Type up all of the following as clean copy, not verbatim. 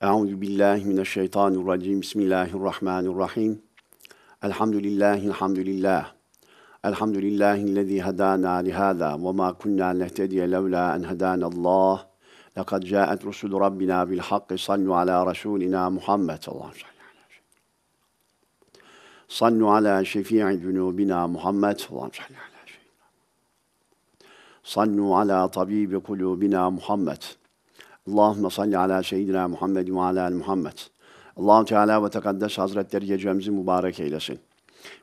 Euzubillahimineşşeytanirracim. Bismillahirrahmanirrahim. Elhamdülillah. Elhamdülillahillezî hedâna lihâzâ ve mâ kunnâ nehtediye levlâ en hedânallâh. Lekad câet rusulü rabbinâ bilhakkı sallu alâ rasûlinâ Muhammed sallallahu aleyhi ve sellem. Sallu alâ şefî'i cunûbinâ Muhammed sallallahu aleyhi ve sellem. Sallu alâ tabîbi kulûbinâ Muhammed. Allahümme salli ala seyyidina Muhammed ve ala Muhammed. Allah-u Teala ve Tekaddes Hazretleri gecemizi mübarek eylesin.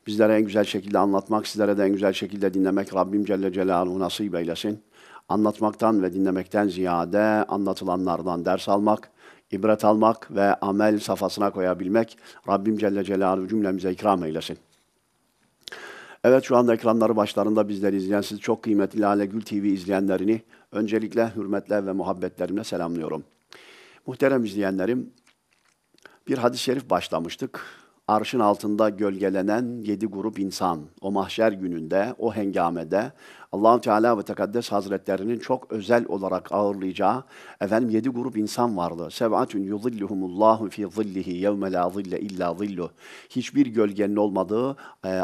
Bizlere en güzel şekilde anlatmak, sizlere de en güzel şekilde dinlemek Rabbim Celle Celaluhu nasip eylesin. Anlatmaktan ve dinlemekten ziyade anlatılanlardan ders almak, ibret almak ve amel safhasına koyabilmek Rabbim Celle Celaluhu cümlemize ikram eylesin. Evet, şu anda ekranları başlarında bizleri izleyen siz çok kıymetli Lalegül TV izleyenlerini öncelikle hürmetle ve muhabbetlerimle selamlıyorum. Muhterem izleyenlerim, bir hadis-i şerif başlamıştık. Arşın altında gölgelenen 7 grup insan, o mahşer gününde, o hengamede Allah-u Teala ve Tekaddes Hazretlerinin çok özel olarak ağırlayacağı 7 grup insan vardı. Sev'atun yuzilluhumullahu fi zillihi yevme la zille illa zilluh. Hiçbir gölgenin olmadığı,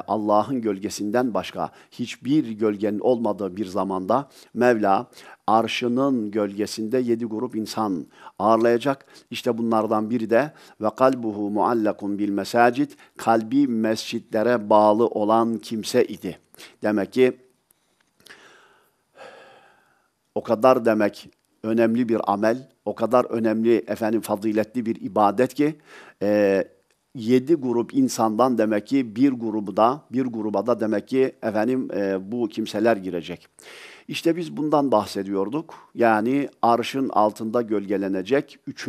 Allah'ın gölgesinden başka hiçbir gölgenin olmadığı bir zamanda Mevla arşının gölgesinde 7 grup insan ağırlayacak. İşte bunlardan biri de ve kalbuhu muallakun bil mesacid, kalbi mescitlere bağlı olan kimse idi. Demek ki o kadar önemli bir amel, o kadar önemli faziletli bir ibadet ki 7 grup insandan bir gruba da bu kimseler girecek. İşte biz bundan bahsediyorduk. Yani arşın altında gölgelenecek 3.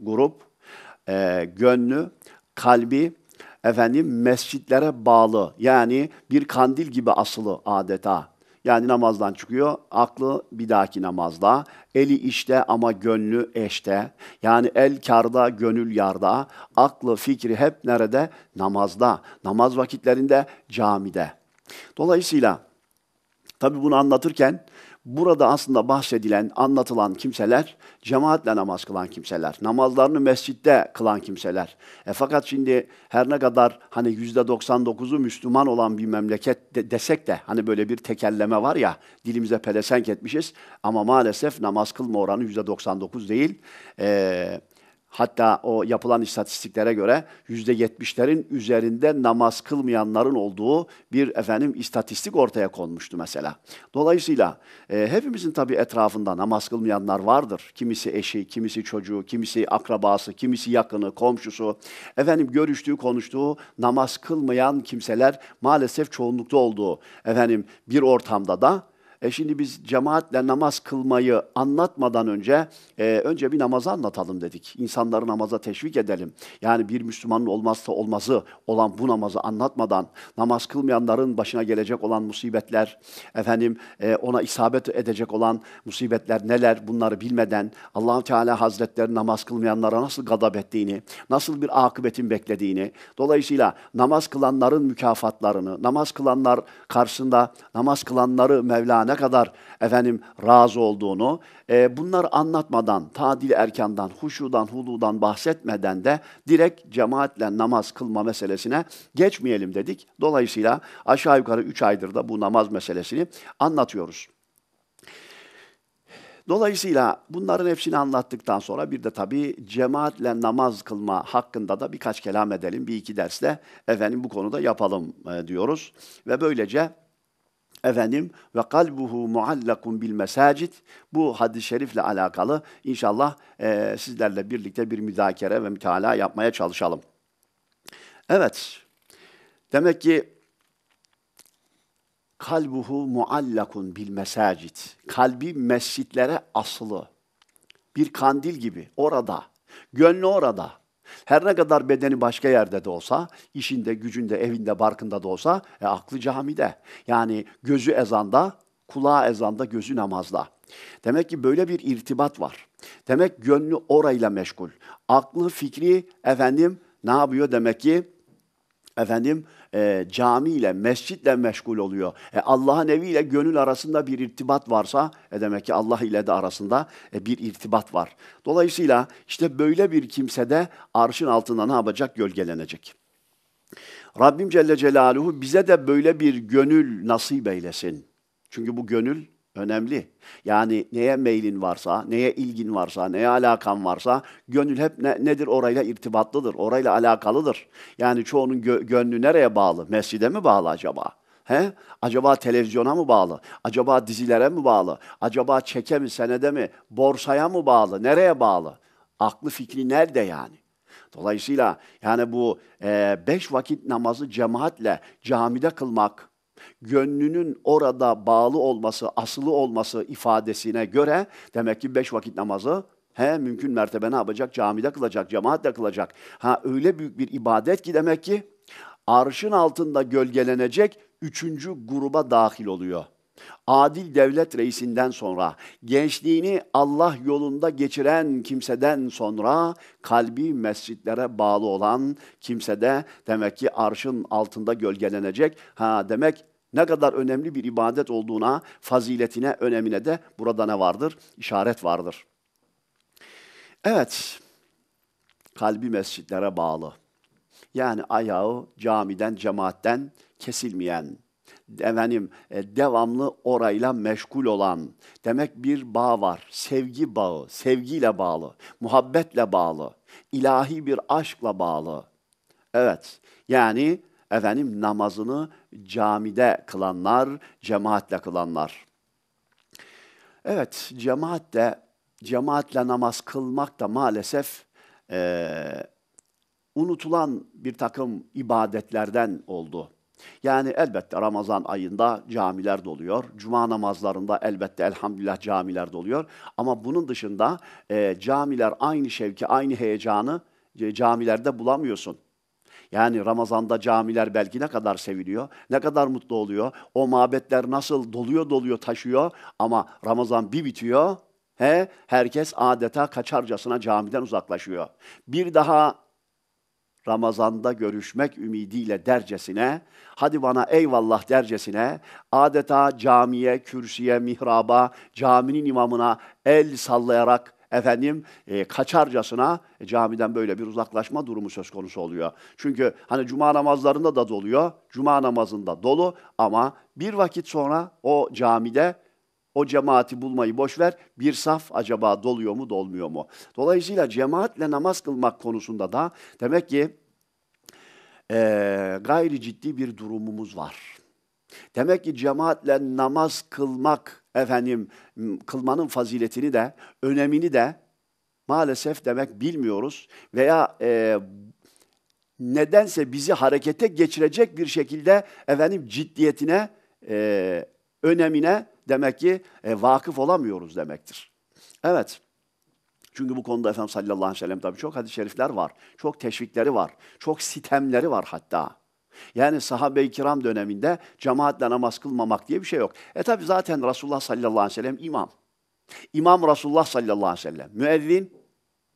grup, gönlü, kalbi, mescitlere bağlı. Yani bir kandil gibi asılı adeta. Yani namazdan çıkıyor, aklı bir dahaki namazda, eli işte ama gönlü eşte. Yani el karda, gönül yarda, aklı, fikri hep nerede? Namazda, namaz vakitlerinde, camide. Dolayısıyla tabii bunu anlatırken burada aslında bahsedilen, anlatılan kimseler cemaatle namaz kılan kimseler, namazlarını mescitte kılan kimseler. Fakat şimdi her ne kadar %99'u Müslüman olan bir memleket desek de böyle bir tekelleme var ya, dilimize pelesenk etmişiz ama maalesef namaz kılma oranı %99 değil. Hatta o yapılan istatistiklere göre %70'lerin üzerinde namaz kılmayanların olduğu bir istatistik ortaya konmuştu mesela. Dolayısıyla hepimizin tabii etrafında namaz kılmayanlar vardır. Kimisi eşi, kimisi çocuğu, kimisi akrabası, kimisi yakını, komşusu. Görüştüğü, konuştuğu namaz kılmayan kimseler maalesef çoğunlukta olduğu bir ortamda da. Şimdi biz cemaatle namaz kılmayı anlatmadan önce bir namazı anlatalım dedik. İnsanları namaza teşvik edelim. Yani bir Müslümanın olmazsa olmazı olan bu namazı anlatmadan namaz kılmayanların başına gelecek olan musibetler, ona isabet edecek olan musibetler neler, bunları bilmeden Allah-u Teala Hazretleri namaz kılmayanlara nasıl gadab ettiğini, nasıl bir akıbetin beklediğini, dolayısıyla namaz kılanların mükafatlarını, namaz kılanlar karşısında namaz kılanları Mevlana ne kadar razı olduğunu, bunları anlatmadan, tadil erkandan, huşudan, huludan bahsetmeden de direkt cemaatle namaz kılma meselesine geçmeyelim dedik. Dolayısıyla aşağı yukarı 3 aydır da bu namaz meselesini anlatıyoruz. Dolayısıyla bunların hepsini anlattıktan sonra bir de tabii cemaatle namaz kılma hakkında da birkaç kelam edelim. Bir iki derste bu konuda yapalım diyoruz ve böylece ve kalbuhu muallakun bil mesacid, bu hadis-i şerifle alakalı inşallah sizlerle birlikte bir müzakere ve mütalaa yapmaya çalışalım. Evet, demek ki kalbuhu muallakun bil mesacid, kalbi mescitlere asılı, bir kandil gibi orada, gönlü orada. Her ne kadar bedeni başka yerde de olsa, işinde, gücünde, evinde, barkında da olsa aklı camide. Yani gözü ezanda, kulağı ezanda, gözü namazda. Demek ki böyle bir irtibat var. Demek gönlü orayla meşgul. Aklı, fikri ne yapıyor demek ki? camiyle, mescitle meşgul oluyor. Allah'ın eviyle gönül arasında bir irtibat varsa demek ki Allah ile de arasında bir irtibat var. Dolayısıyla işte böyle bir kimse de arşın altında ne yapacak? Gölgelenecek. Rabbim Celle Celaluhu bize de böyle bir gönül nasip eylesin. Çünkü bu gönül önemli. Yani neye meylin varsa, neye ilgin varsa, neye alakan varsa gönül hep nedir? Orayla irtibatlıdır, orayla alakalıdır. Yani çoğunun gönlü nereye bağlı? Mescide mi bağlı acaba? He? Acaba televizyona mı bağlı? Acaba dizilere mi bağlı? Acaba çeke mi, senede mi? Borsaya mı bağlı? Nereye bağlı? Aklı fikri nerede yani? Dolayısıyla yani bu 5 vakit namazı cemaatle camide kılmak, gönlünün orada bağlı olması, asılı olması ifadesine göre demek ki 5 vakit namazı mümkün mertebe ne yapacak? Camide kılacak, cemaatle kılacak. Öyle büyük bir ibadet ki demek ki arşın altında gölgelenecek 3. gruba dahil oluyor. Adil devlet reisinden sonra, gençliğini Allah yolunda geçiren kimseden sonra kalbi mescitlere bağlı olan kimse de demek ki arşın altında gölgelenecek. Demek ne kadar önemli bir ibadet olduğuna, faziletine, önemine de burada ne vardır? İşaret vardır. Evet, kalbi mescitlere bağlı. Yani ayağı camiden, cemaatten kesilmeyen, devamlı orayla meşgul olan, demek bir bağ var. Sevgi bağı, sevgiyle bağlı, muhabbetle bağlı, ilahi bir aşkla bağlı. Evet, yani namazını camide kılanlar, cemaatle kılanlar. Evet, cemaatle namaz kılmak da maalesef unutulan bir takım ibadetlerden oldu. Yani elbette Ramazan ayında camiler doluyor. Cuma namazlarında elbette elhamdülillah camiler doluyor. Ama bunun dışında camiler aynı şevki, aynı heyecanı camilerde bulamıyorsun. Yani Ramazan'da camiler belki ne kadar seviliyor, ne kadar mutlu oluyor. O mabetler nasıl doluyor taşıyor ama Ramazan bir bitiyor. Herkes adeta kaçarcasına camiden uzaklaşıyor. Bir daha Ramazan'da görüşmek ümidiyle dercesine, hadi bana eyvallah dercesine, adeta camiye, kürsüye, mihraba, caminin imamına el sallayarak kaçarcasına camiden böyle bir uzaklaşma durumu söz konusu oluyor. Çünkü hani cuma namazlarında da doluyor, cuma namazında dolu ama bir vakit sonra o camide o cemaati bulmayı boş ver. Bir saf acaba doluyor mu, dolmuyor mu? Dolayısıyla cemaatle namaz kılmak konusunda da demek ki gayri ciddi bir durumumuz var. Demek ki cemaatle namaz kılmak, kılmanın faziletini de, önemini de maalesef demek bilmiyoruz veya nedense bizi harekete geçirecek bir şekilde ciddiyetine, önemine demek ki vakıf olamıyoruz demektir. Evet. Çünkü bu konuda Efendimiz sallallahu aleyhi ve sellem tabii çok hadis-i şerifler var. Çok teşvikleri var. Çok sitemleri var hatta. Yani sahabe-i kiram döneminde cemaatle namaz kılmamak diye bir şey yok. Tabii zaten Resulullah sallallahu aleyhi ve sellem imam. İmam Resulullah sallallahu aleyhi ve sellem. Müezzin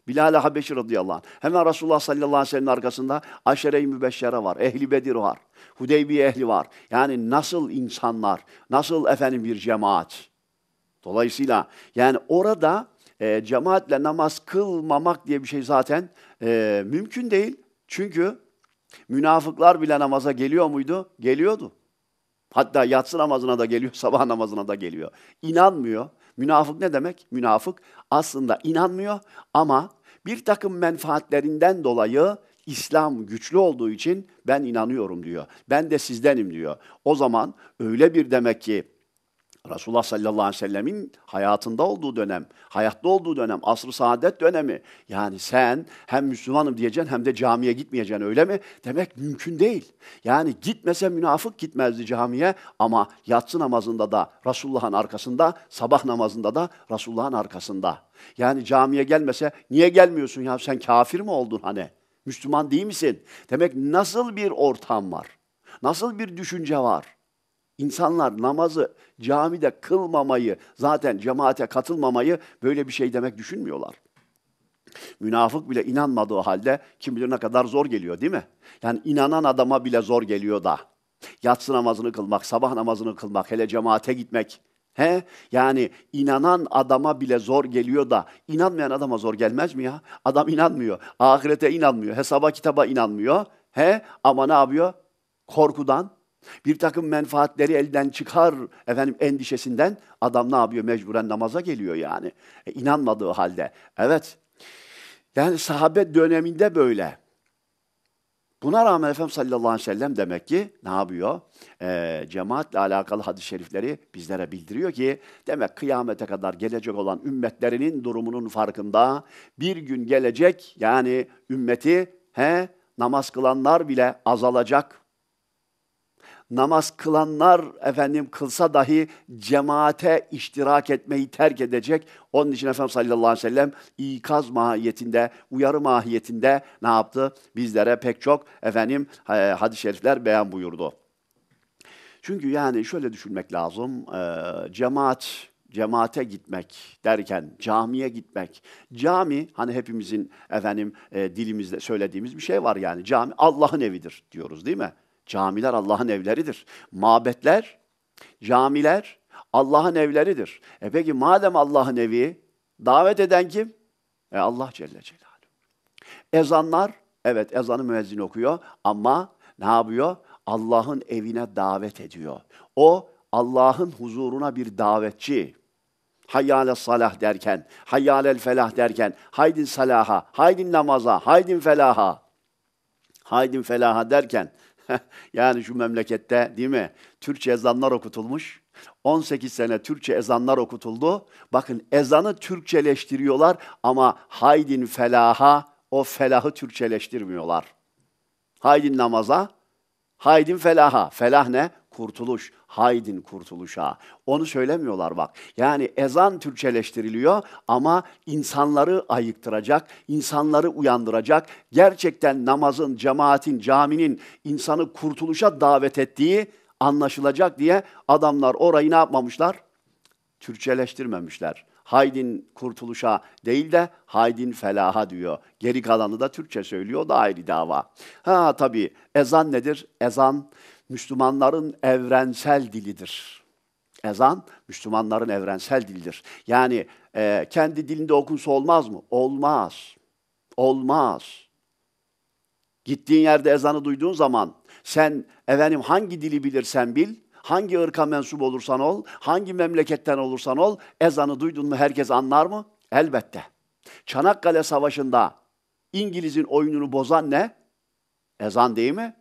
Bilal-i Habeşi radıyallahu anh. Hemen Resulullah sallallahu aleyhi ve sellem'in arkasında aşere-i mübeşşere var, Ehli Bedir var, Hudeybiye ehli var. Yani nasıl insanlar, nasıl bir cemaat. Dolayısıyla yani orada cemaatle namaz kılmamak diye bir şey zaten mümkün değil. Çünkü münafıklar bile namaza geliyor muydu? Geliyordu. Hatta yatsı namazına da geliyor, sabah namazına da geliyor. İnanmıyor. Münafık ne demek? Münafık aslında inanmıyor ama bir takım menfaatlerinden dolayı İslam güçlü olduğu için ben inanıyorum diyor. Ben de sizdenim diyor. O zaman öyle bir demek ki Resulullah sallallahu aleyhi ve sellemin hayatında olduğu dönem, hayatta olduğu dönem, asr-ı saadet dönemi. Yani sen hem Müslümanım diyeceksin hem de camiye gitmeyeceksin, öyle mi? Demek mümkün değil. Yani gitmese münafık gitmezdi camiye ama yatsı namazında da Resulullah'ın arkasında, sabah namazında da Resulullah'ın arkasında. Yani camiye gelmese niye gelmiyorsun ya, sen kafir mi oldun hani? Müslüman değil misin? Demek nasıl bir ortam var? Nasıl bir düşünce var? İnsanlar namazı camide kılmamayı, zaten cemaate katılmamayı böyle bir şey demek düşünmüyorlar. Münafık bile inanmadığı halde kim bilir ne kadar zor geliyor, değil mi? Yani inanan adama bile zor geliyor da. Yatsı namazını kılmak, sabah namazını kılmak, hele cemaate gitmek. He? Yani inanan adama bile zor geliyor da inanmayan adama zor gelmez mi ya? Adam inanmıyor, ahirete inanmıyor, hesaba kitaba inanmıyor. He? Ama ne yapıyor? Korkudan, bir takım menfaatleri elden çıkar efendim endişesinden adam ne yapıyor? Mecburen namaza geliyor yani. İnanmadığı halde. Evet. Yani sahabe döneminde böyle. Buna rağmen Efendimiz sallallahu aleyhi ve sellem demek ki ne yapıyor? Cemaatle alakalı hadis-i şerifleri bizlere bildiriyor ki demek kıyamete kadar gelecek olan ümmetlerinin durumunun farkında, bir gün gelecek yani ümmeti namaz kılanlar bile azalacak. Namaz kılanlar efendim kılsa dahi cemaate iştirak etmeyi terk edecek. Onun için Efendimiz sallallahu aleyhi ve sellem ikaz mahiyetinde, uyarı mahiyetinde ne yaptı? Bizlere pek çok efendim hadis-i şerifler beyan buyurdu. Çünkü yani şöyle düşünmek lazım. Cemaate gitmek derken camiye gitmek. Cami hani hepimizin efendim dilimizde söylediğimiz bir şey var yani. Cami Allah'ın evidir diyoruz, değil mi? Camiler Allah'ın evleridir. Mabetler, camiler Allah'ın evleridir. E peki madem Allah'ın evi, davet eden kim? Allah Celle Celaluhu. Ezanlar, evet ezanı müezzin okuyor ama ne yapıyor? Allah'ın evine davet ediyor. O Allah'ın huzuruna bir davetçi. Hayyâle salah derken, hayyâlel felah derken, haydin salaha, haydin namaza, haydin felaha. Haydin felaha derken, yani şu memlekette değil mi? Türkçe ezanlar okutulmuş. 18 sene Türkçe ezanlar okutuldu. Bakın ezanı Türkçeleştiriyorlar ama haydin felaha, o felahı Türkçeleştirmiyorlar. Haydin namaza, haydin felaha. Felah ne? Kurtuluş. Haydin kurtuluşa. Onu söylemiyorlar bak. Yani ezan Türkçeleştiriliyor ama insanları ayıktıracak, insanları uyandıracak, gerçekten namazın, cemaatin, caminin insanı kurtuluşa davet ettiği anlaşılacak diye adamlar orayı ne yapmamışlar? Türkçeleştirmemişler. Haydin kurtuluşa değil de haydin felaha diyor. Geri kalanı da Türkçe söylüyor. O da ayrı dava. Ha tabii ezan nedir? Ezan Müslümanların evrensel dilidir. Ezan Müslümanların evrensel dilidir. Yani kendi dilinde okunsa olmaz mı? Olmaz. Olmaz. Gittiğin yerde ezanı duyduğun zaman sen efendim hangi dili bilirsen bil, hangi ırka mensup olursan ol, hangi memleketten olursan ol, ezanı duydun mu herkes anlar mı? Elbette. Çanakkale Savaşı'nda İngiliz'in oyununu bozan ne? Ezan değil mi?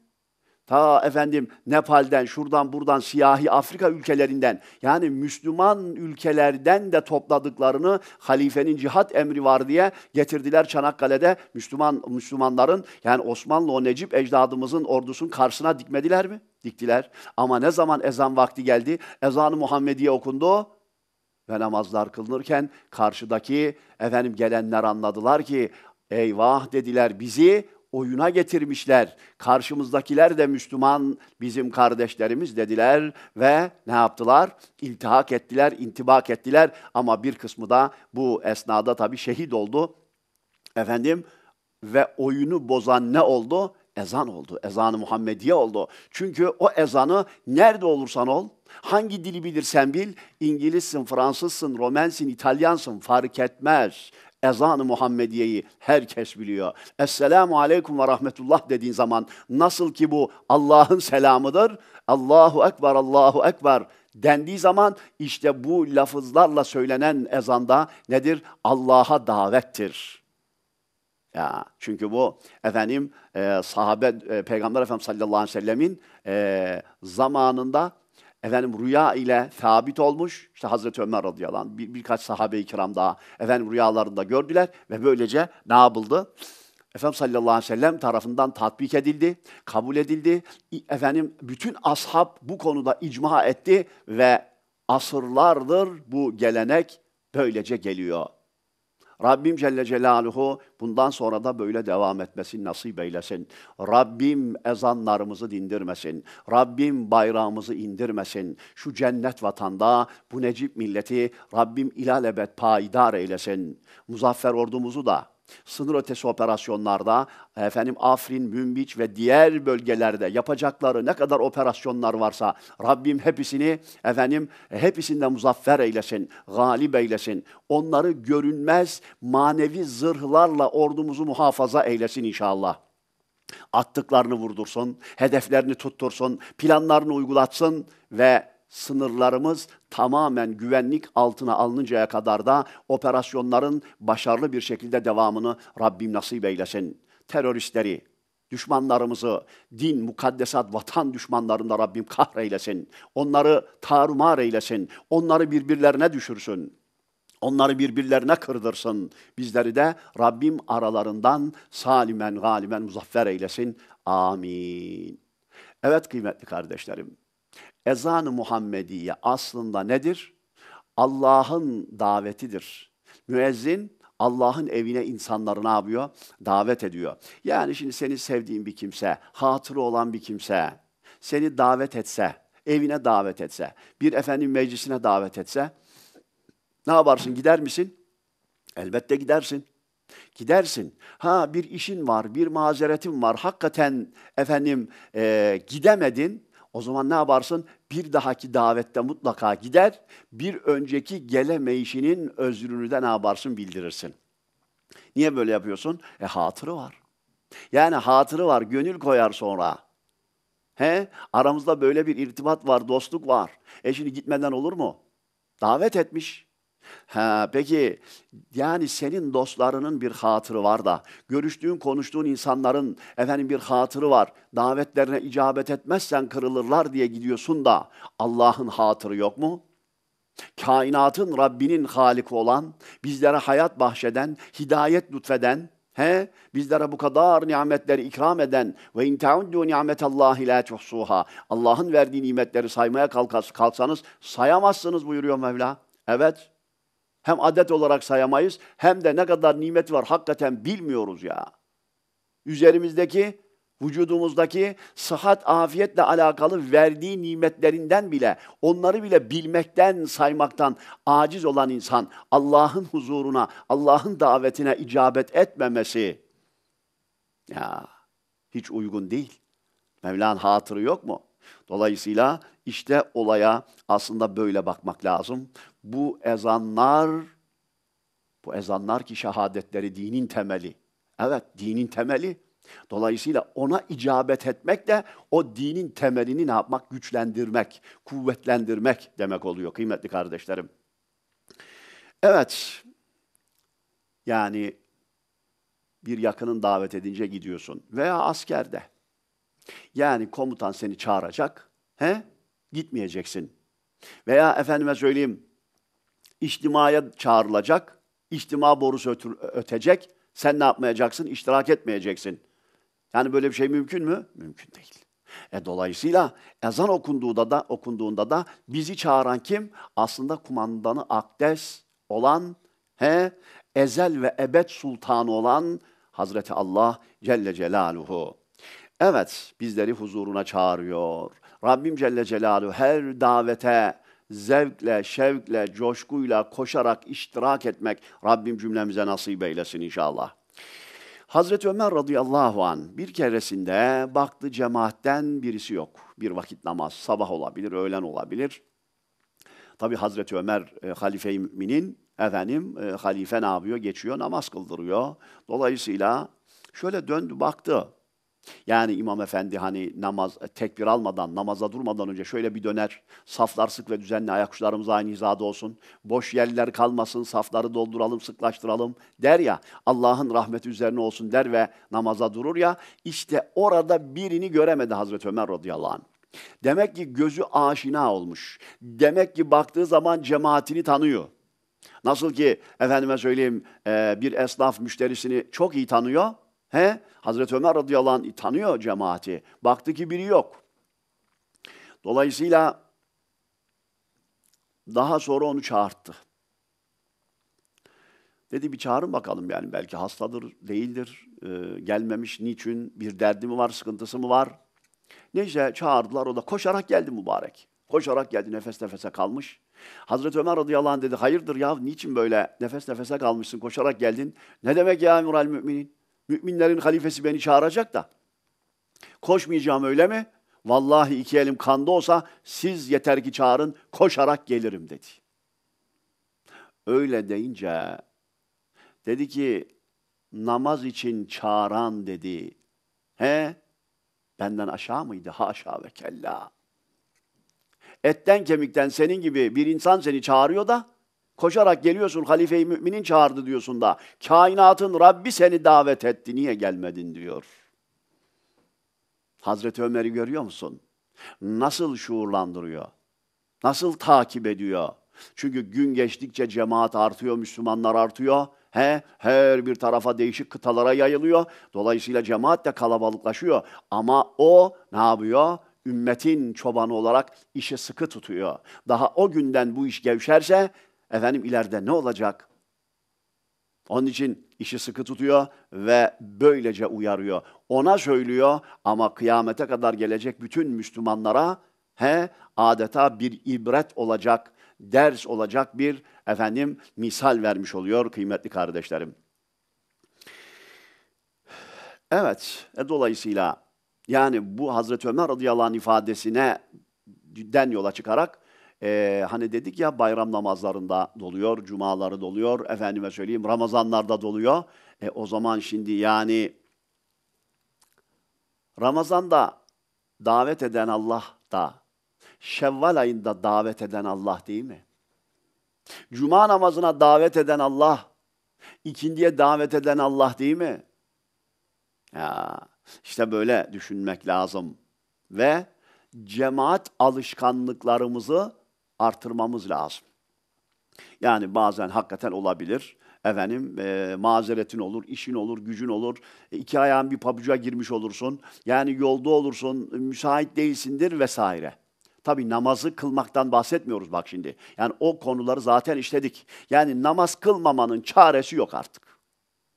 Ta efendim Nepal'den, şuradan buradan, siyahi Afrika ülkelerinden yani Müslüman ülkelerden de topladıklarını halifenin cihat emri var diye getirdiler Çanakkale'de Müslümanların yani Osmanlı o Necip ecdadımızın ordusunun karşısına dikmediler mi? Diktiler. Ama ne zaman ezan vakti geldi, ezan-ı Muhammediye okundu ve namazlar kılınırken karşıdaki efendim gelenler anladılar ki eyvah dediler bizi oyuna getirmişler. Karşımızdakiler de Müslüman bizim kardeşlerimiz dediler ve ne yaptılar? İltihak ettiler, intibak ettiler ama bir kısmı da bu esnada tabii şehit oldu. Efendim ve oyunu bozan ne oldu? Ezan oldu. Ezan-ı Muhammediye oldu. Çünkü o ezanı nerede olursan ol, hangi dili bilirsen bil, İngilizsin, Fransızsın, Romensin, İtalyansın fark etmez. Ezan-ı Muhammediye'yi herkes biliyor. Esselamu aleyküm ve rahmetullah dediğin zaman nasıl ki bu Allah'ın selamıdır, Allahu Ekber, Allahu Ekber dendiği zaman işte bu lafızlarla söylenen ezanda nedir? Allah'a davettir. Ya, çünkü bu efendim sahabe Peygamber Efendimiz sallallahu aleyhi ve sellemin zamanında efendim rüya ile sabit olmuş. İşte Hazreti Ömer radıyallahu anh birkaç sahabe-i kiram daha efendim rüyalarında gördüler ve böylece ne yapıldı? Efendimiz sallallahu aleyhi ve sellem tarafından tatbik edildi, kabul edildi. Efendim bütün ashab bu konuda icma etti ve asırlardır bu gelenek böylece geliyor. Rabbim Celle Celaluhu bundan sonra da böyle devam etmesin, nasip eylesin. Rabbim ezanlarımızı dindirmesin. Rabbim bayrağımızı indirmesin. Şu cennet vatanda bu Necip milleti Rabbim ilelebet payidar eylesin. Muzaffer ordumuzu da, sınır ötesi operasyonlarda, efendim Afrin, Münbiç ve diğer bölgelerde yapacakları ne kadar operasyonlar varsa Rabbim hepsini efendim hepsinde muzaffer eylesin, galip eylesin. Onları görünmez manevi zırhlarla ordumuzu muhafaza eylesin inşallah. Attıklarını vurdursun, hedeflerini tuttursun, planlarını uygulatsın ve sınırlarımız tamamen güvenlik altına alınıncaya kadar da operasyonların başarılı bir şekilde devamını Rabbim nasip eylesin. Teröristleri, düşmanlarımızı, din, mukaddesat, vatan düşmanlarında Rabbim kahreylesin. Onları tarumar eylesin, onları birbirlerine düşürsün. Onları birbirlerine kırdırsın. Bizleri de Rabbim aralarından salimen, galiben muzaffer eylesin. Amin. Evet kıymetli kardeşlerim, ezan-ı Muhammediye aslında nedir? Allah'ın davetidir. Müezzin Allah'ın evine insanları ne yapıyor? Davet ediyor. Yani şimdi seni sevdiğin bir kimse, hatırı olan bir kimse seni davet etse, evine davet etse, bir efendim meclisine davet etse, ne yaparsın? Gider misin? Elbette gidersin. Gidersin. Ha bir işin var, bir mazeretin var. Hakikaten efendim gidemedin. O zaman ne yaparsın? Bir dahaki davette mutlaka gider. Bir önceki gelemeyişinin özrünü de ne yaparsın? Bildirirsin. Niye böyle yapıyorsun? Hatırı var. Yani hatırı var. Gönül koyar sonra. He? Aramızda böyle bir irtibat var, dostluk var. Şimdi gitmeden olur mu? Davet etmiş. Ha, peki yani senin dostlarının bir hatırı var da görüştüğün konuştuğun insanların efendim bir hatırı var, davetlerine icabet etmezsen kırılırlar diye gidiyorsun da Allah'ın hatırı yok mu? Kainatın Rabbinin Haliki olan, bizlere hayat bahşeden, hidayet lütfeden, bizlere bu kadar nimetleri ikram eden ve in ta'uddu ni'metallahi la tuhsuha, Allah'ın verdiği nimetleri saymaya kalksanız sayamazsınız buyuruyor Mevla. Evet. Hem adet olarak sayamayız hem de ne kadar nimet var hakikaten bilmiyoruz ya. Üzerimizdeki, vücudumuzdaki sıhhat, afiyetle alakalı verdiği nimetlerinden bile, onları bile bilmekten, saymaktan aciz olan insan Allah'ın huzuruna, Allah'ın davetine icabet etmemesi ya hiç uygun değil. Mevla'nın hatırı yok mu? Dolayısıyla işte olaya aslında böyle bakmak lazım. Bu ezanlar ki şehadetleri dinin temeli. Evet, dinin temeli. Dolayısıyla ona icabet etmek de o dinin temelini ne yapmak? Güçlendirmek, kuvvetlendirmek demek oluyor kıymetli kardeşlerim. Evet, yani bir yakının davet edince gidiyorsun veya askerde. Yani komutan seni çağıracak, gitmeyeceksin. Veya efendime söyleyeyim, İçtimaya çağrılacak, içtima borusu ötecek, sen ne yapmayacaksın? İştirak etmeyeceksin. Yani böyle bir şey mümkün mü? Mümkün değil. Dolayısıyla ezan okunduğunda da bizi çağıran kim? Aslında kumandanı akdes olan, ezel ve ebed sultanı olan Hazreti Allah Celle Celaluhu. Evet, bizleri huzuruna çağırıyor. Rabbim Celle Celaluhu her davete zevkle, şevkle, coşkuyla koşarak iştirak etmek Rabbim cümlemize nasip eylesin inşallah. Hazreti Ömer radıyallahu anh bir keresinde baktı cemaatten birisi yok. Bir vakit namaz, sabah olabilir, öğlen olabilir. Tabi Hazreti Ömer halife-i müminin, halife ne yapıyor? Geçiyor, namaz kıldırıyor. Dolayısıyla şöyle döndü, baktı. Yani İmam Efendi hani namaz, tekbir almadan, namaza durmadan önce şöyle bir döner. Saflar sık ve düzenli, ayak uçlarımız aynı hizada olsun. Boş yerler kalmasın, safları dolduralım, sıklaştıralım der ya. Allah'ın rahmeti üzerine olsun der ve namaza durur ya. İşte orada birini göremedi Hazreti Ömer radıyallahu anh. Demek ki gözü aşina olmuş. Demek ki baktığı zaman cemaatini tanıyor. Nasıl ki efendime söyleyeyim bir esnaf müşterisini çok iyi tanıyor. Hazreti Ömer radıyallahu anh tanıyor cemaati. Baktı ki biri yok. Dolayısıyla daha sonra onu çağırttı. Dedi bir çağırın bakalım, yani belki hastadır, değildir, gelmemiş, niçin, bir derdi mi var, sıkıntısı mı var? Neyse çağırdılar, o da koşarak geldi mübarek. Koşarak geldi, nefes nefese kalmış. Hazreti Ömer radıyallahu anh dedi, hayırdır ya, niçin böyle nefes nefese kalmışsın, koşarak geldin? Ne demek ya emirül müminin? Müminlerin halifesi beni çağıracak da koşmayacağım öyle mi? Vallahi iki elim kanda olsa siz yeter ki çağırın, koşarak gelirim dedi. Öyle deyince dedi ki, namaz için çağıran dedi. He? Benden aşağı mıydı? Haşa ve kella. Etten kemikten senin gibi bir insan seni çağırıyor da koşarak geliyorsun, halife-i müminin çağırdı diyorsun da kainatın Rabbi seni davet etti, niye gelmedin diyor. Hazreti Ömer'i görüyor musun? Nasıl şuurlandırıyor? Nasıl takip ediyor? Çünkü gün geçtikçe cemaat artıyor, Müslümanlar artıyor. Her bir tarafa, değişik kıtalara yayılıyor. Dolayısıyla cemaat de kalabalıklaşıyor. Ama o ne yapıyor? Ümmetin çobanı olarak işi sıkı tutuyor. Daha o günden bu iş gevşerse efendim ileride ne olacak? Onun için işi sıkı tutuyor ve böylece uyarıyor. Ona söylüyor ama kıyamete kadar gelecek bütün Müslümanlara adeta bir ibret olacak, ders olacak bir efendim misal vermiş oluyor kıymetli kardeşlerim. Evet, dolayısıyla yani bu Hazreti Ömer radıyallahu anh ifadesinden yola çıkarak hani dedik ya, bayram namazlarında doluyor, cumaları doluyor, efendime söyleyeyim Ramazanlarda doluyor. O zaman şimdi yani Ramazan'da davet eden Allah da, Şevval ayında davet eden Allah değil mi? Cuma namazına davet eden Allah, ikindiye davet eden Allah değil mi? Ya, işte böyle düşünmek lazım ve cemaat alışkanlıklarımızı artırmamız lazım. Yani bazen hakikaten olabilir. Efendim mazeretin olur, işin olur, gücün olur. İki ayağın bir pabuca girmiş olursun. Yani yolda olursun, müsait değilsindir vesaire. Tabii namazı kılmaktan bahsetmiyoruz bak şimdi. Yani o konuları zaten işledik. Yani namaz kılmamanın çaresi yok artık.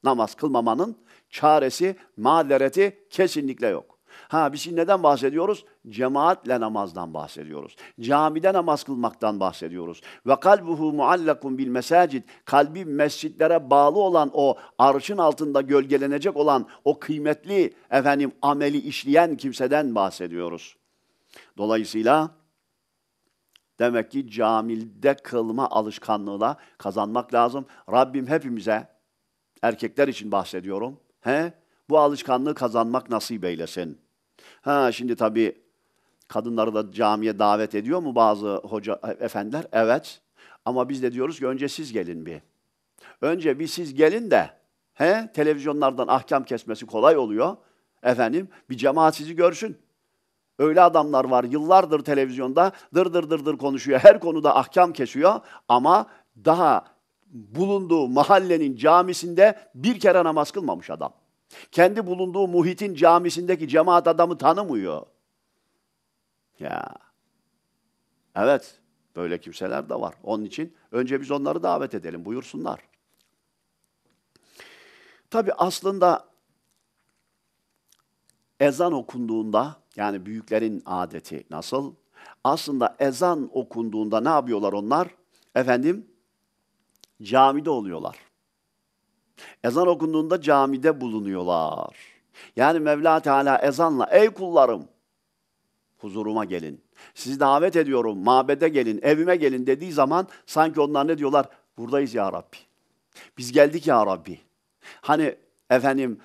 Namaz kılmamanın çaresi, mazereti kesinlikle yok. Ha, biz şimdi neden bahsediyoruz? Cemaatle namazdan bahsediyoruz. Camide namaz kılmaktan bahsediyoruz. Ve kalbuhu muallakun bil mesacid. Kalbi mescitlere bağlı olan, o arşın altında gölgelenecek olan o kıymetli efendim ameli işleyen kimseden bahsediyoruz. Dolayısıyla demek ki camide kılma alışkanlığı da kazanmak lazım. Rabbim hepimize, erkekler için bahsediyorum, bu alışkanlığı kazanmak nasip eylesin. Şimdi tabii kadınları da camiye davet ediyor mu bazı hoca efendiler? Evet. Ama biz de diyoruz ki önce siz gelin bir. Önce bir siz gelin de televizyonlardan ahkam kesmesi kolay oluyor. Efendim bir cemaat sizi görsün. Öyle adamlar var, yıllardır televizyonda dır dır konuşuyor. Her konuda ahkam kesiyor ama daha bulunduğu mahallenin camisinde bir kere namaz kılmamış adam. Kendi bulunduğu muhitin camisindeki cemaat adamı tanımıyor. Ya. Evet, böyle kimseler de var. Onun için önce biz onları davet edelim, buyursunlar. Tabii aslında ezan okunduğunda, yani büyüklerin adeti nasıl? Aslında ezan okunduğunda ne yapıyorlar onlar? Efendim, camide oluyorlar. Ezan okunduğunda camide bulunuyorlar. Yani Mevla Teala ezanla, ey kullarım huzuruma gelin, sizi davet ediyorum, mabede gelin, evime gelin dediği zaman sanki onlar ne diyorlar? Buradayız ya Rabbi. Biz geldik ya Rabbi. Hani efendim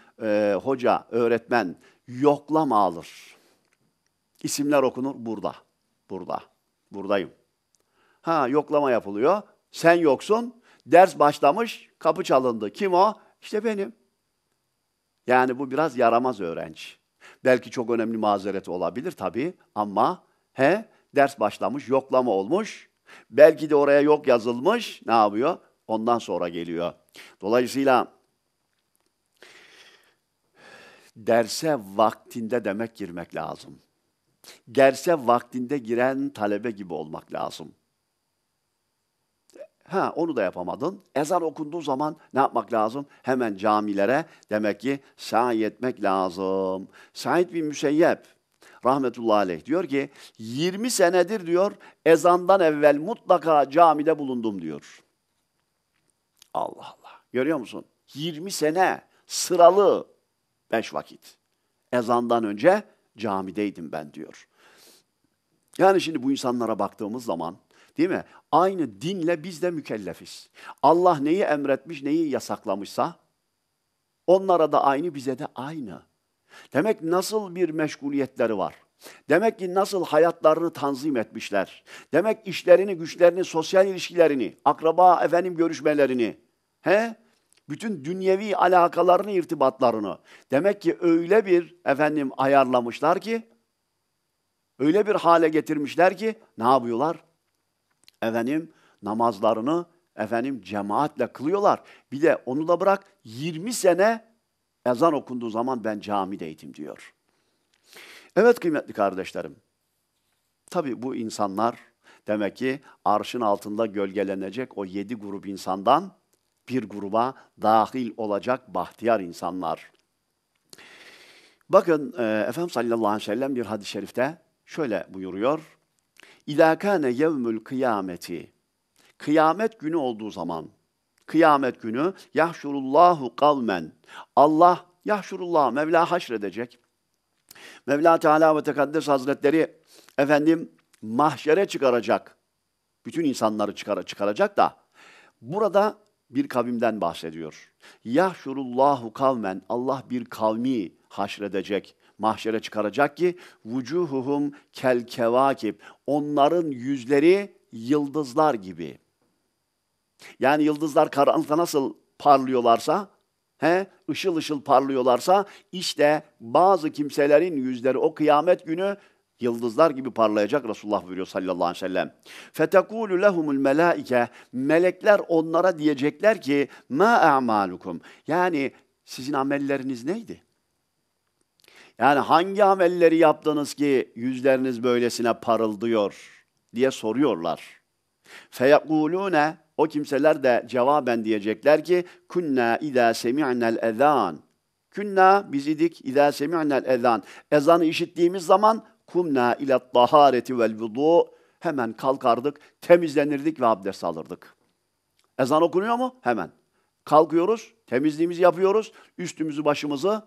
hoca, öğretmen yoklama alır. İsimler okunur, burada, burada, buradayım. Ha, yoklama yapılıyor, sen yoksun, ders başlamış, kapı çalındı. Kim o? İşte benim. Yani bu biraz yaramaz öğrenci. Belki çok önemli mazereti olabilir tabii ama ders başlamış, yoklama olmuş. Belki de oraya yok yazılmış. Ne yapıyor? Ondan sonra geliyor. Dolayısıyla derse vaktinde demek girmek lazım. Derse vaktinde giren talebe gibi olmak lazım. Onu da yapamadın. Ezan okunduğu zaman ne yapmak lazım? Hemen camilere demek ki sahi etmek lazım. Said bin Müseyyep rahmetullahi aleyh diyor ki 20 senedir diyor ezandan evvel mutlaka camide bulundum diyor. Allah Allah. Görüyor musun? 20 sene sıralı 5 vakit. Ezandan önce camideydim ben diyor. Yani şimdi bu insanlara baktığımız zaman değil mi? Aynı dinle biz de mükellefiz. Allah neyi emretmiş, neyi yasaklamışsa onlara da aynı, bize de aynı. Demek nasıl bir meşguliyetleri var? Demek ki nasıl hayatlarını tanzim etmişler? Demek işlerini, güçlerini, sosyal ilişkilerini, akraba görüşmelerini, bütün dünyevi alakalarını, irtibatlarını demek ki öyle bir ayarlamışlar ki, öyle bir hale getirmişler ki ne yapıyorlar? Namazlarını cemaatle kılıyorlar. Bir de onu da bırak, 20 sene ezan okunduğu zaman ben camideydim diyor. Evet kıymetli kardeşlerim, tabii bu insanlar demek ki arşın altında gölgelenecek o 7 grup insandan bir gruba dahil olacak bahtiyar insanlar. Bakın Efendimiz sallallahu aleyhi ve sellem bir hadis-i şerifte şöyle buyuruyor. İlâ kâne yevmül kıyameti. Kıyamet günü olduğu zaman, kıyamet günü yahşurullahu kavmen. Allah, yahşurullah, Mevla haşredecek. Mevla Teala ve Tekaddes Hazretleri mahşere çıkaracak. Bütün insanları çıkaracak da burada bir kavimden bahsediyor. Yahşurullahu kavmen. Allah bir kavmi haşredecek, mahşere çıkaracak ki vucuhuhum kel kevakib. Onların yüzleri yıldızlar gibi. Yani yıldızlar karanlıkta nasıl parlıyorlarsa, ışıl ışıl parlıyorlarsa, işte bazı kimselerin yüzleri o kıyamet günü yıldızlar gibi parlayacak, Resulullah buyuruyor sallallahu aleyhi ve sellem. فَتَقُولُ لَهُمُ الْمَلَائِكَ. Melekler onlara diyecekler ki مَا اَعْمَالُكُمْ. Yani sizin amelleriniz neydi? Yani hangi amelleri yaptınız ki yüzleriniz böylesine parıldıyor diye soruyorlar. فَيَقُولُونَ. O kimseler de cevaben diyecekler ki كُنَّا اِذَا سَمِعْنَا الْاَذَانِ. كُنَّا biz idik, اِذَا سَمِعْنَا الْاَذَانِ. Ezanı işittiğimiz zaman kumna ile tahareti vel vudu, hemen kalkardık, temizlenirdik ve abdest alırdık. Ezan okunuyor mu? Hemen. Kalkıyoruz, temizliğimizi yapıyoruz, üstümüzü, başımızı,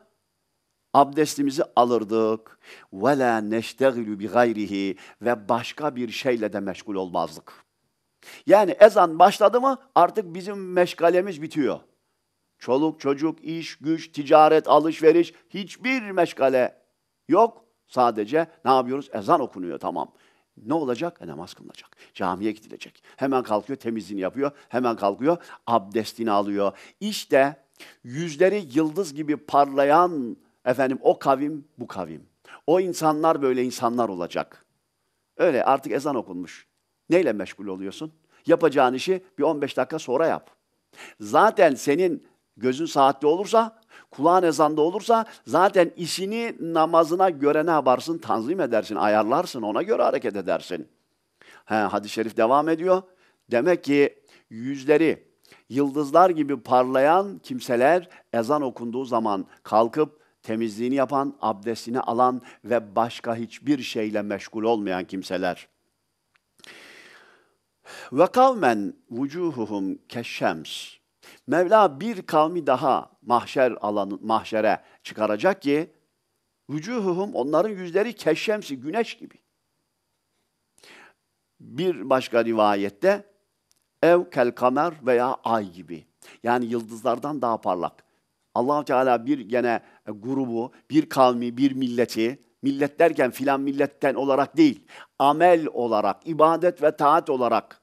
abdestimizi alırdık. Ve la neştegilü bi gayrihi, ve başka bir şeyle de meşgul olmazdık. Yani ezan başladı mı artık bizim meşgalemiz bitiyor. Çoluk, çocuk, iş, güç, ticaret, alışveriş, hiçbir meşgale yok. Sadece ne yapıyoruz? Ezan okunuyor, tamam. Ne olacak? Namaz kılınacak. Camiye gidilecek. Hemen kalkıyor, temizliğini yapıyor. Hemen kalkıyor, abdestini alıyor. İşte yüzleri yıldız gibi parlayan o kavim, bu kavim. O insanlar böyle insanlar olacak. Öyle artık ezan okunmuş. Neyle meşgul oluyorsun? Yapacağın işi bir 15 dakika sonra yap. Zaten senin gözün saatte olursa, kulağın ezanda olursa zaten işini namazına göre ne yaparsın? Tanzim edersin, ayarlarsın, ona göre hareket edersin. Hadis-i şerif devam ediyor. Demek ki yüzleri yıldızlar gibi parlayan kimseler ezan okunduğu zaman kalkıp temizliğini yapan, abdestini alan ve başka hiçbir şeyle meşgul olmayan kimseler. Ve kavmen vucuhuhum keşşems. Mevla bir kavmi daha mahşere çıkaracak ki vücuhuhum, onların yüzleri keşşemsi, güneş gibi. Bir başka rivayette ev kel kamer, veya ay gibi. Yani yıldızlardan daha parlak. Allah-u Teala bir gene grubu, bir kavmi, bir milleti, millet derken filan milletten olarak değil, amel olarak, ibadet ve taat olarak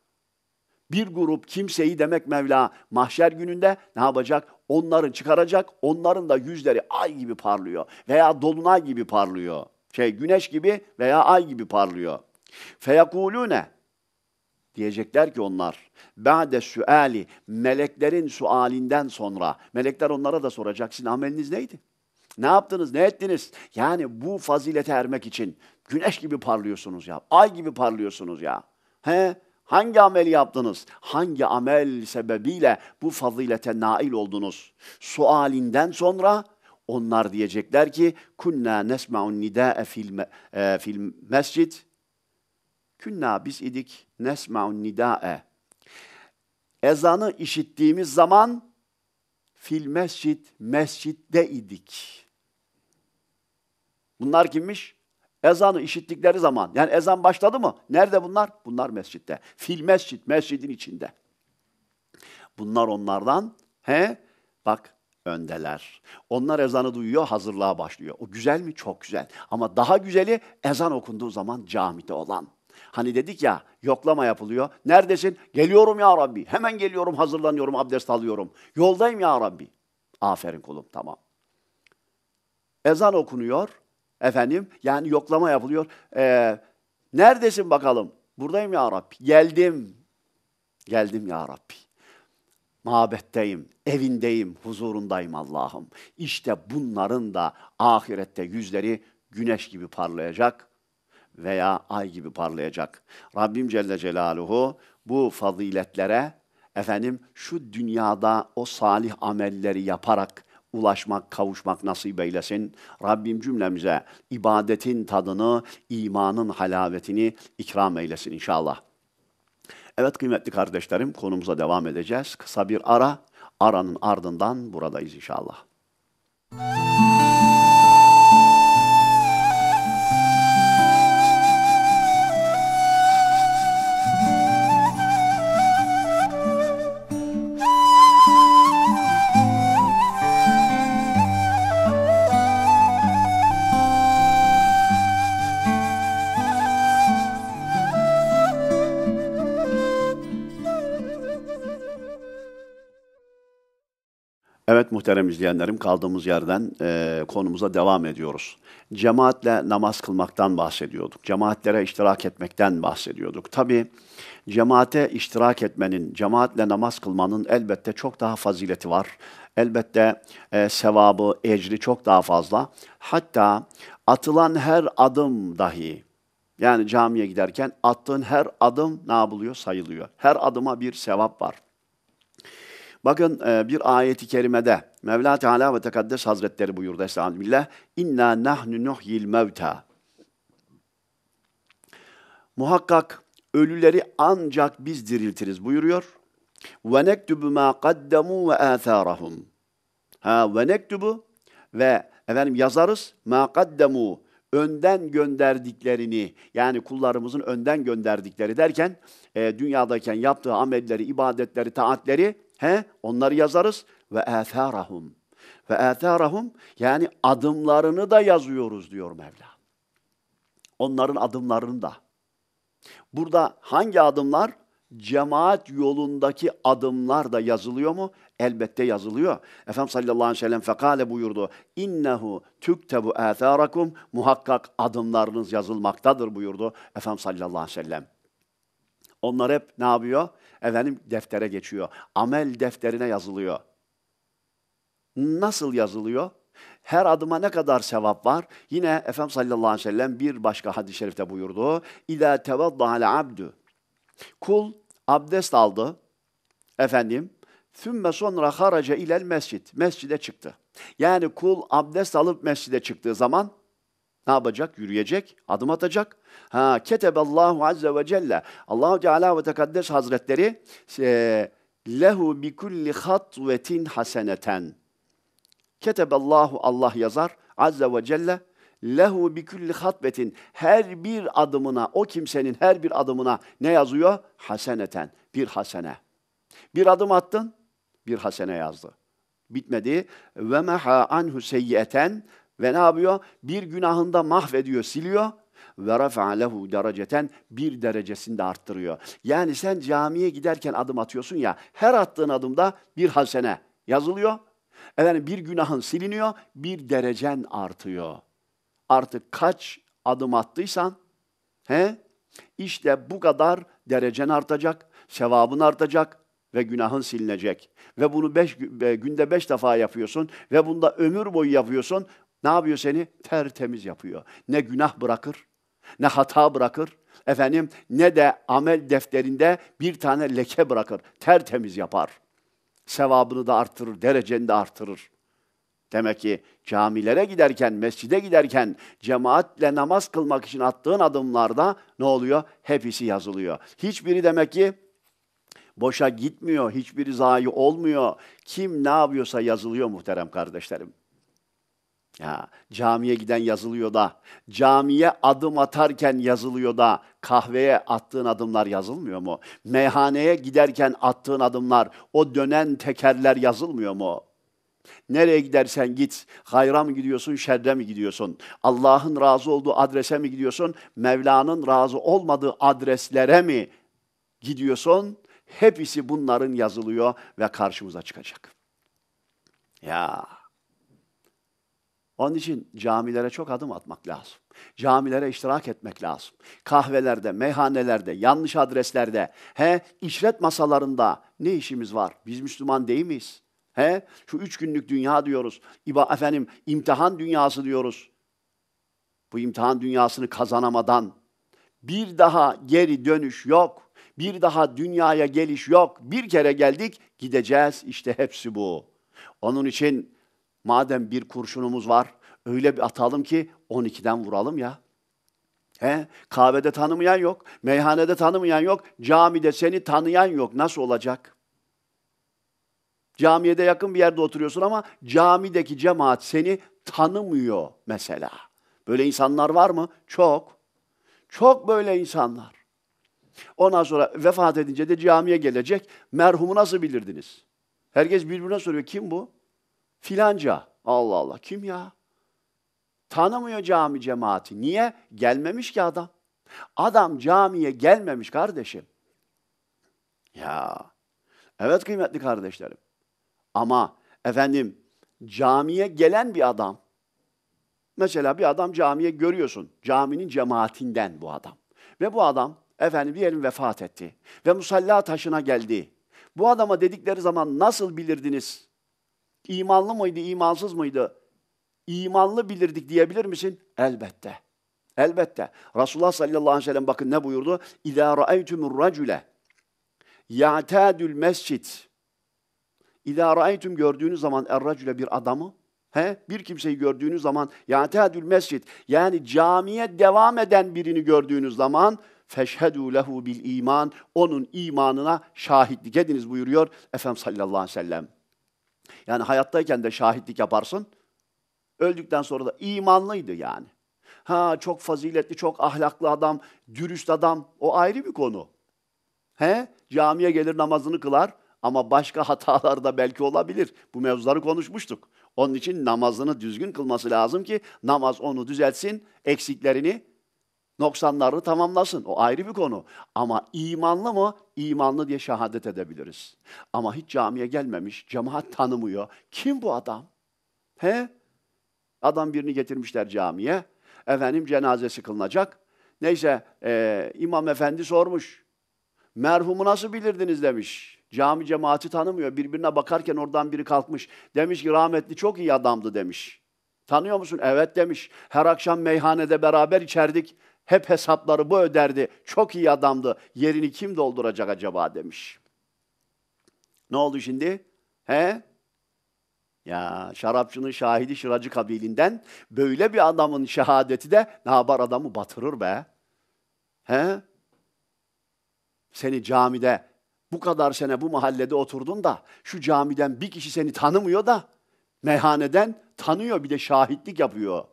bir grup kimseyi demek Mevla mahşer gününde ne yapacak? Onları çıkaracak. Onların da yüzleri ay gibi parlıyor veya dolunay gibi parlıyor. Güneş gibi veya ay gibi parlıyor. Feyakulune, diyecekler ki onlar ba'de suali, meleklerin sualinden sonra melekler onlara da soracak. Sizin ameliniz neydi? Ne yaptınız? Ne ettiniz? Yani bu fazilete ermek için güneş gibi parlıyorsunuz ya. Ay gibi parlıyorsunuz ya. Hangi ameli yaptınız? Hangi amel sebebiyle bu fazilete nail oldunuz? Sualinden sonra Onlar diyecekler ki kunna nesma'un nida'a fil mescid. Kunna biz idik nesma'un nida'a. Ezanı işittiğimiz zaman fil mescid mescitte idik. Bunlar kimmiş? Ezanı işittikleri zaman. Yani ezan başladı mı? Nerede bunlar? Bunlar mescitte. Fil mescid mescidin içinde. Bunlar onlardan bak öndeler. Onlar ezanı duyuyor, hazırlığa başlıyor. O güzel mi? Çok güzel. Ama daha güzeli ezan okunduğu zaman camide olan. Hani dedik ya, yoklama yapılıyor. Neredesin? Geliyorum ya Rabbi. Hemen geliyorum, hazırlanıyorum, abdest alıyorum. Yoldayım ya Rabbi. Aferin kulum, tamam. Ezan okunuyor. Efendim, yani yoklama yapılıyor. Neredesin bakalım? Buradayım ya Rabbi. Geldim. Geldim ya Rabbi. Mabetteyim, evindeyim, huzurundayım Allah'ım. İşte bunların da ahirette yüzleri güneş gibi parlayacak veya ay gibi parlayacak. Rabbim Celle Celaluhu bu faziletlere efendim şu dünyada o salih amelleri yaparak ulaşmak, kavuşmak nasip eylesin. Rabbim cümlemize ibadetin tadını, imanın halavetini ikram eylesin inşallah. Evet kıymetli kardeşlerim, konumuza devam edeceğiz. Kısa bir ara, aranın ardından buradayız inşallah. Evet muhterem izleyenlerim, kaldığımız yerden konumuza devam ediyoruz. Cemaatle namaz kılmaktan bahsediyorduk. Cemaatlere iştirak etmekten bahsediyorduk. Tabii cemaate iştirak etmenin, cemaatle namaz kılmanın elbette çok daha fazileti var. Elbette sevabı, ecri çok daha fazla. Hatta atılan her adım dahi, yani camiye giderken attığın her adım ne yapılıyor? Sayılıyor. Her adıma bir sevap var. Bakın bir ayeti kerimede Mevla Teala ve Tekaddes Hazretleri buyurdu Estağfirullah. İnna nahnu nuhyil mevta. Muhakkak ölüleri ancak biz diriltiriz buyuruyor. Ve nektubu ma kaddamu ve atharahum. Ha ve nektubu ve efendim yazarız ma kaddamu önden gönderdiklerini, yani kullarımızın önden gönderdikleri derken dünyadayken yaptığı amelleri, ibadetleri, taatleri onları yazarız ve atharahum. Ve atharahum yani adımlarını da yazıyoruz diyor Mevla. Onların adımlarını da. Burada hangi adımlar? Cemaat yolundaki adımlar da yazılıyor mu? Elbette yazılıyor. Efendimiz sallallahu aleyhi ve sellem fekale buyurdu. İnnehu tüktebu atharakum. Muhakkak adımlarınız yazılmaktadır buyurdu Efendimiz sallallahu aleyhi ve sellem. Onlar hep ne yapıyor? Efendim deftere geçiyor. Amel defterine yazılıyor. Nasıl yazılıyor? Her adıma ne kadar sevap var? Yine Efendimiz sallallahu aleyhi ve sellem bir başka hadis-i şerifte buyurdu. İlâ tevaddâle abdü. Kul abdest aldı. Efendim. Sümme sonra haraca ilel mescid. Mescide çıktı. Yani kul abdest alıp mescide çıktığı zaman ne yapacak? Yürüyecek, adım atacak. Ha, keteballahu azze ve celle. Allah-u Teala ve Tekaddes Hazretleri lehu bi kulli hatvetin haseneten. Keteballahu Allah yazar azze ve celle lehu bi kulli hatvetin. Her bir adımına, o kimsenin her bir adımına ne yazıyor? Haseneten. Bir hasene. Bir adım attın, bir hasene yazdı. Bitmedi. Ve meha anhu seyyeten. Ve ne yapıyor? Bir günahında mahvediyor, siliyor. Ve rafa'a lehu dereceten bir derecesini de arttırıyor. Yani sen camiye giderken adım atıyorsun ya, her attığın adımda bir hasene yazılıyor. Yani bir günahın siliniyor, bir derecen artıyor. Artık kaç adım attıysan, işte bu kadar derecen artacak, sevabın artacak ve günahın silinecek. Ve bunu günde 5 defa yapıyorsun ve bunda ömür boyu yapıyorsun. Ne yapıyor seni? Tertemiz yapıyor. Ne günah bırakır, ne hata bırakır, efendim, ne de amel defterinde bir tane leke bırakır. Tertemiz yapar. Sevabını da arttırır, dereceni de arttırır. Demek ki camilere giderken, mescide giderken, cemaatle namaz kılmak için attığın adımlarda ne oluyor? Hepsi yazılıyor. Hiçbiri demek ki boşa gitmiyor, hiçbiri zayi olmuyor. Kim ne yapıyorsa yazılıyor muhterem kardeşlerim. Ya, camiye giden yazılıyor da, camiye adım atarken yazılıyor da, kahveye attığın adımlar yazılmıyor mu? Meyhaneye giderken attığın adımlar, o dönen tekerler yazılmıyor mu? Nereye gidersen git, hayra mı gidiyorsun, şerre mi gidiyorsun? Allah'ın razı olduğu adrese mi gidiyorsun, Mevla'nın razı olmadığı adreslere mi gidiyorsun? Hepsi bunların yazılıyor ve karşımıza çıkacak. Ya. Onun için camilere çok adım atmak lazım. Camilere iştirak etmek lazım. Kahvelerde, meyhanelerde, yanlış adreslerde, işlet masalarında ne işimiz var? Biz Müslüman değil miyiz? Şu 3 günlük dünya diyoruz. İmtihan dünyası diyoruz. Bu imtihan dünyasını kazanamadan bir daha geri dönüş yok. Bir daha dünyaya geliş yok. Bir kere geldik, gideceğiz. İşte hepsi bu. Onun için madem bir kurşunumuz var, öyle bir atalım ki 12'den vuralım ya. Kahvede tanımayan yok, meyhanede tanımayan yok, camide seni tanıyan yok. Nasıl olacak? Camiye de yakın bir yerde oturuyorsun ama camideki cemaat seni tanımıyor mesela. Böyle insanlar var mı? Çok. Çok böyle insanlar. Ondan sonra vefat edince de camiye gelecek. Merhumu nasıl bilirdiniz? Herkes birbirine soruyor. Kim bu? Filanca. Allah Allah. Kim ya? Tanımıyor cami cemaati. Niye? Gelmemiş ki adam. Adam camiye gelmemiş kardeşim. Ya. Evet kıymetli kardeşlerim. Ama camiye gelen bir adam. Mesela bir adam camiye görüyorsun. Caminin cemaatinden bu adam. Ve bu adam diyelim vefat etti. Ve musalla taşına geldi. Bu adama dedikleri zaman nasıl bilirdiniz? İmanlı mıydı, imansız mıydı? İmanlı bilirdik diyebilir misin? Elbette. Elbette. Resulullah sallallahu aleyhi ve sellem bakın ne buyurdu? İzâ ra'aytumur racule ya'tâdül mescid. İzâ ra'aytum gördüğünüz zaman er-racule bir adamı, bir kimseyi gördüğünüz zaman ya'tâdül mescid yani camiye devam eden birini gördüğünüz zaman feşhedû lehu bil iman onun imanına şahitlik ediniz buyuruyor Efendimiz sallallahu aleyhi ve sellem. Yani hayattayken de şahitlik yaparsın. Öldükten sonra da imanlıydı yani. Çok faziletli, çok ahlaklı adam, dürüst adam. O ayrı bir konu. Camiye gelir namazını kılar ama başka hatalar da belki olabilir. Bu mevzuları konuşmuştuk. Onun için namazını düzgün kılması lazım ki namaz onu düzeltsin, eksiklerini, noksanları tamamlasın. O ayrı bir konu. Ama imanlı mı? İmanlı diye şehadet edebiliriz. Ama hiç camiye gelmemiş, cemaat tanımıyor. Kim bu adam? Adam birini getirmişler camiye. Cenazesi kılınacak. Neyse, İmam Efendi sormuş. Merhumu nasıl bilirdiniz demiş. Cami cemaati tanımıyor. Birbirine bakarken oradan biri kalkmış. Demiş ki rahmetli çok iyi adamdı demiş. Tanıyor musun? Evet demiş. Her akşam meyhanede beraber içerdik. Hep hesapları bu öderdi. Çok iyi adamdı. Yerini kim dolduracak acaba demiş. Ne oldu şimdi? Ya şarapçının şahidi şıracı kabilinden böyle bir adamın şehadeti de ne yapar adamı batırır be. Seni camide bu kadar sene bu mahallede oturdun da şu camiden bir kişi seni tanımıyor da meyhaneden tanıyor bir de şahitlik yapıyor.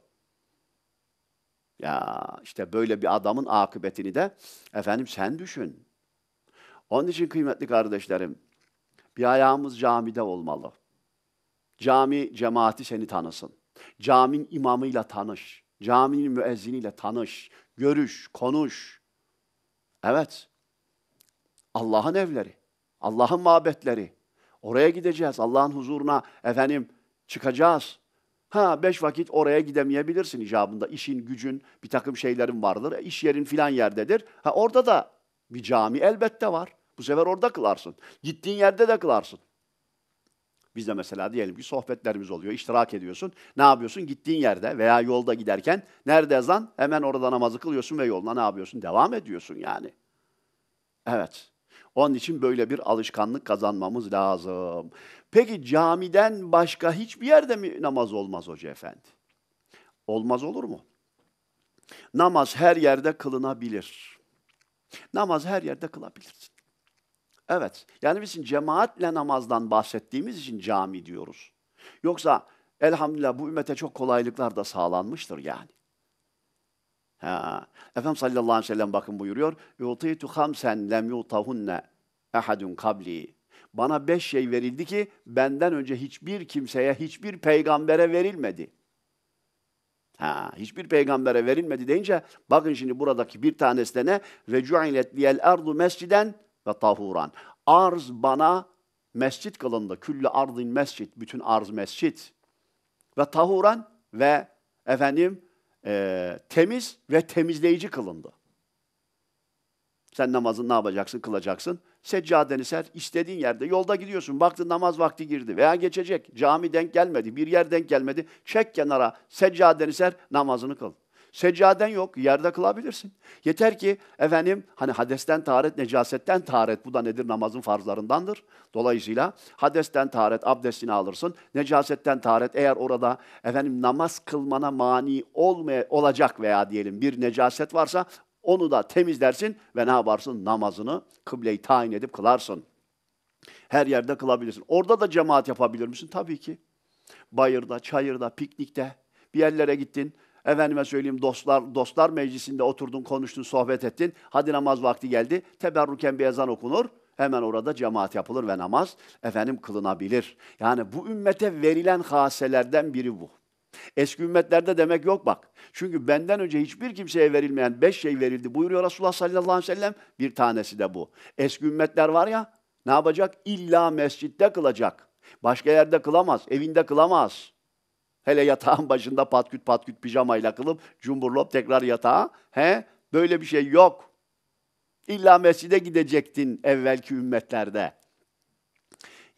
Ya işte böyle bir adamın akıbetini de sen düşün. Onun için kıymetli kardeşlerim bir ayağımız camide olmalı. Cami cemaati seni tanısın. Caminin imamıyla tanış. Caminin müezziniyle tanış. Görüş, konuş. Evet. Allah'ın evleri, Allah'ın mabetleri. Oraya gideceğiz. Allah'ın huzuruna çıkacağız. 5 vakit oraya gidemeyebilirsin icabında. İşin, gücün, bir takım şeylerin vardır. İş yerin filan yerdedir. Orada da bir cami elbette var. Bu sefer orada kılarsın. Gittiğin yerde de kılarsın. Biz de mesela diyelim ki sohbetlerimiz oluyor, iştirak ediyorsun. Ne yapıyorsun? Gittiğin yerde veya yolda giderken nerede ezan? Hemen orada namazı kılıyorsun ve yoluna ne yapıyorsun? Devam ediyorsun yani. Evet. Onun için böyle bir alışkanlık kazanmamız lazım. Peki camiden başka hiçbir yerde mi namaz olmaz hoca efendi? Olmaz olur mu? Namaz her yerde kılınabilir. Namaz her yerde kılabilirsin. Evet, yani bizim cemaatle namazdan bahsettiğimiz için cami diyoruz. Yoksa elhamdülillah bu ümmete çok kolaylıklar da sağlanmıştır yani. Ha. Efendimiz sallallahu aleyhi ve sellem bakın buyuruyor. "Yutitu hamsen lem yutahunne ahadun kabli." Bana 5 şey verildi ki benden önce hiçbir kimseye, hiçbir peygambere verilmedi. Ha, hiçbir peygambere verilmedi deyince bakın şimdi buradaki bir tanesi de ne? "Recu'ilet liyel ardu mesciden ve tahuran." Arz bana mescit kılındı. Küllü ardın mescit. Bütün arz mescit. Ve tahuran ve efendim temiz ve temizleyici kılındı. Sen namazını ne yapacaksın? Kılacaksın. Seccadeni ser. İstediğin yerde. Yolda gidiyorsun. Baktın namaz vakti girdi. Veya geçecek. Cami denk gelmedi. Bir yer denk gelmedi. Çek kenara. Seccadeni ser. Namazını kıl. Seccaden yok. Yerde kılabilirsin. Yeter ki efendim hani hadesten taharet, necasetten taharet. Bu da nedir? Namazın farzlarındandır. Dolayısıyla hadesten taharet abdestini alırsın. Necasetten taharet eğer orada efendim namaz kılmana mani olacak veya diyelim bir necaset varsa onu da temizlersin ve ne yaparsın? Namazını kıbleyi tayin edip kılarsın. Her yerde kılabilirsin. Orada da cemaat yapabilir misin? Tabii ki. Bayırda, çayırda, piknikte bir yerlere gittin. Efendime söyleyeyim dostlar meclisinde oturdun, konuştun, sohbet ettin. Hadi namaz vakti geldi. Teberruken bir ezan okunur. Hemen orada cemaat yapılır ve namaz efendim kılınabilir. Yani bu ümmete verilen haselerden biri bu. Eski ümmetlerde demek yok bak. Çünkü benden önce hiçbir kimseye verilmeyen 5 şey verildi buyuruyor Resulullah sallallahu aleyhi ve sellem. Bir tanesi de bu. Eski ümmetler var ya ne yapacak? İlla mescitte kılacak. Başka yerde kılamaz. Evinde kılamaz. Hele yatağın başında patküt patküt pijamayla kılıp cumburlop tekrar yatağa. He? Böyle bir şey yok. İlla mescide gidecektin evvelki ümmetlerde.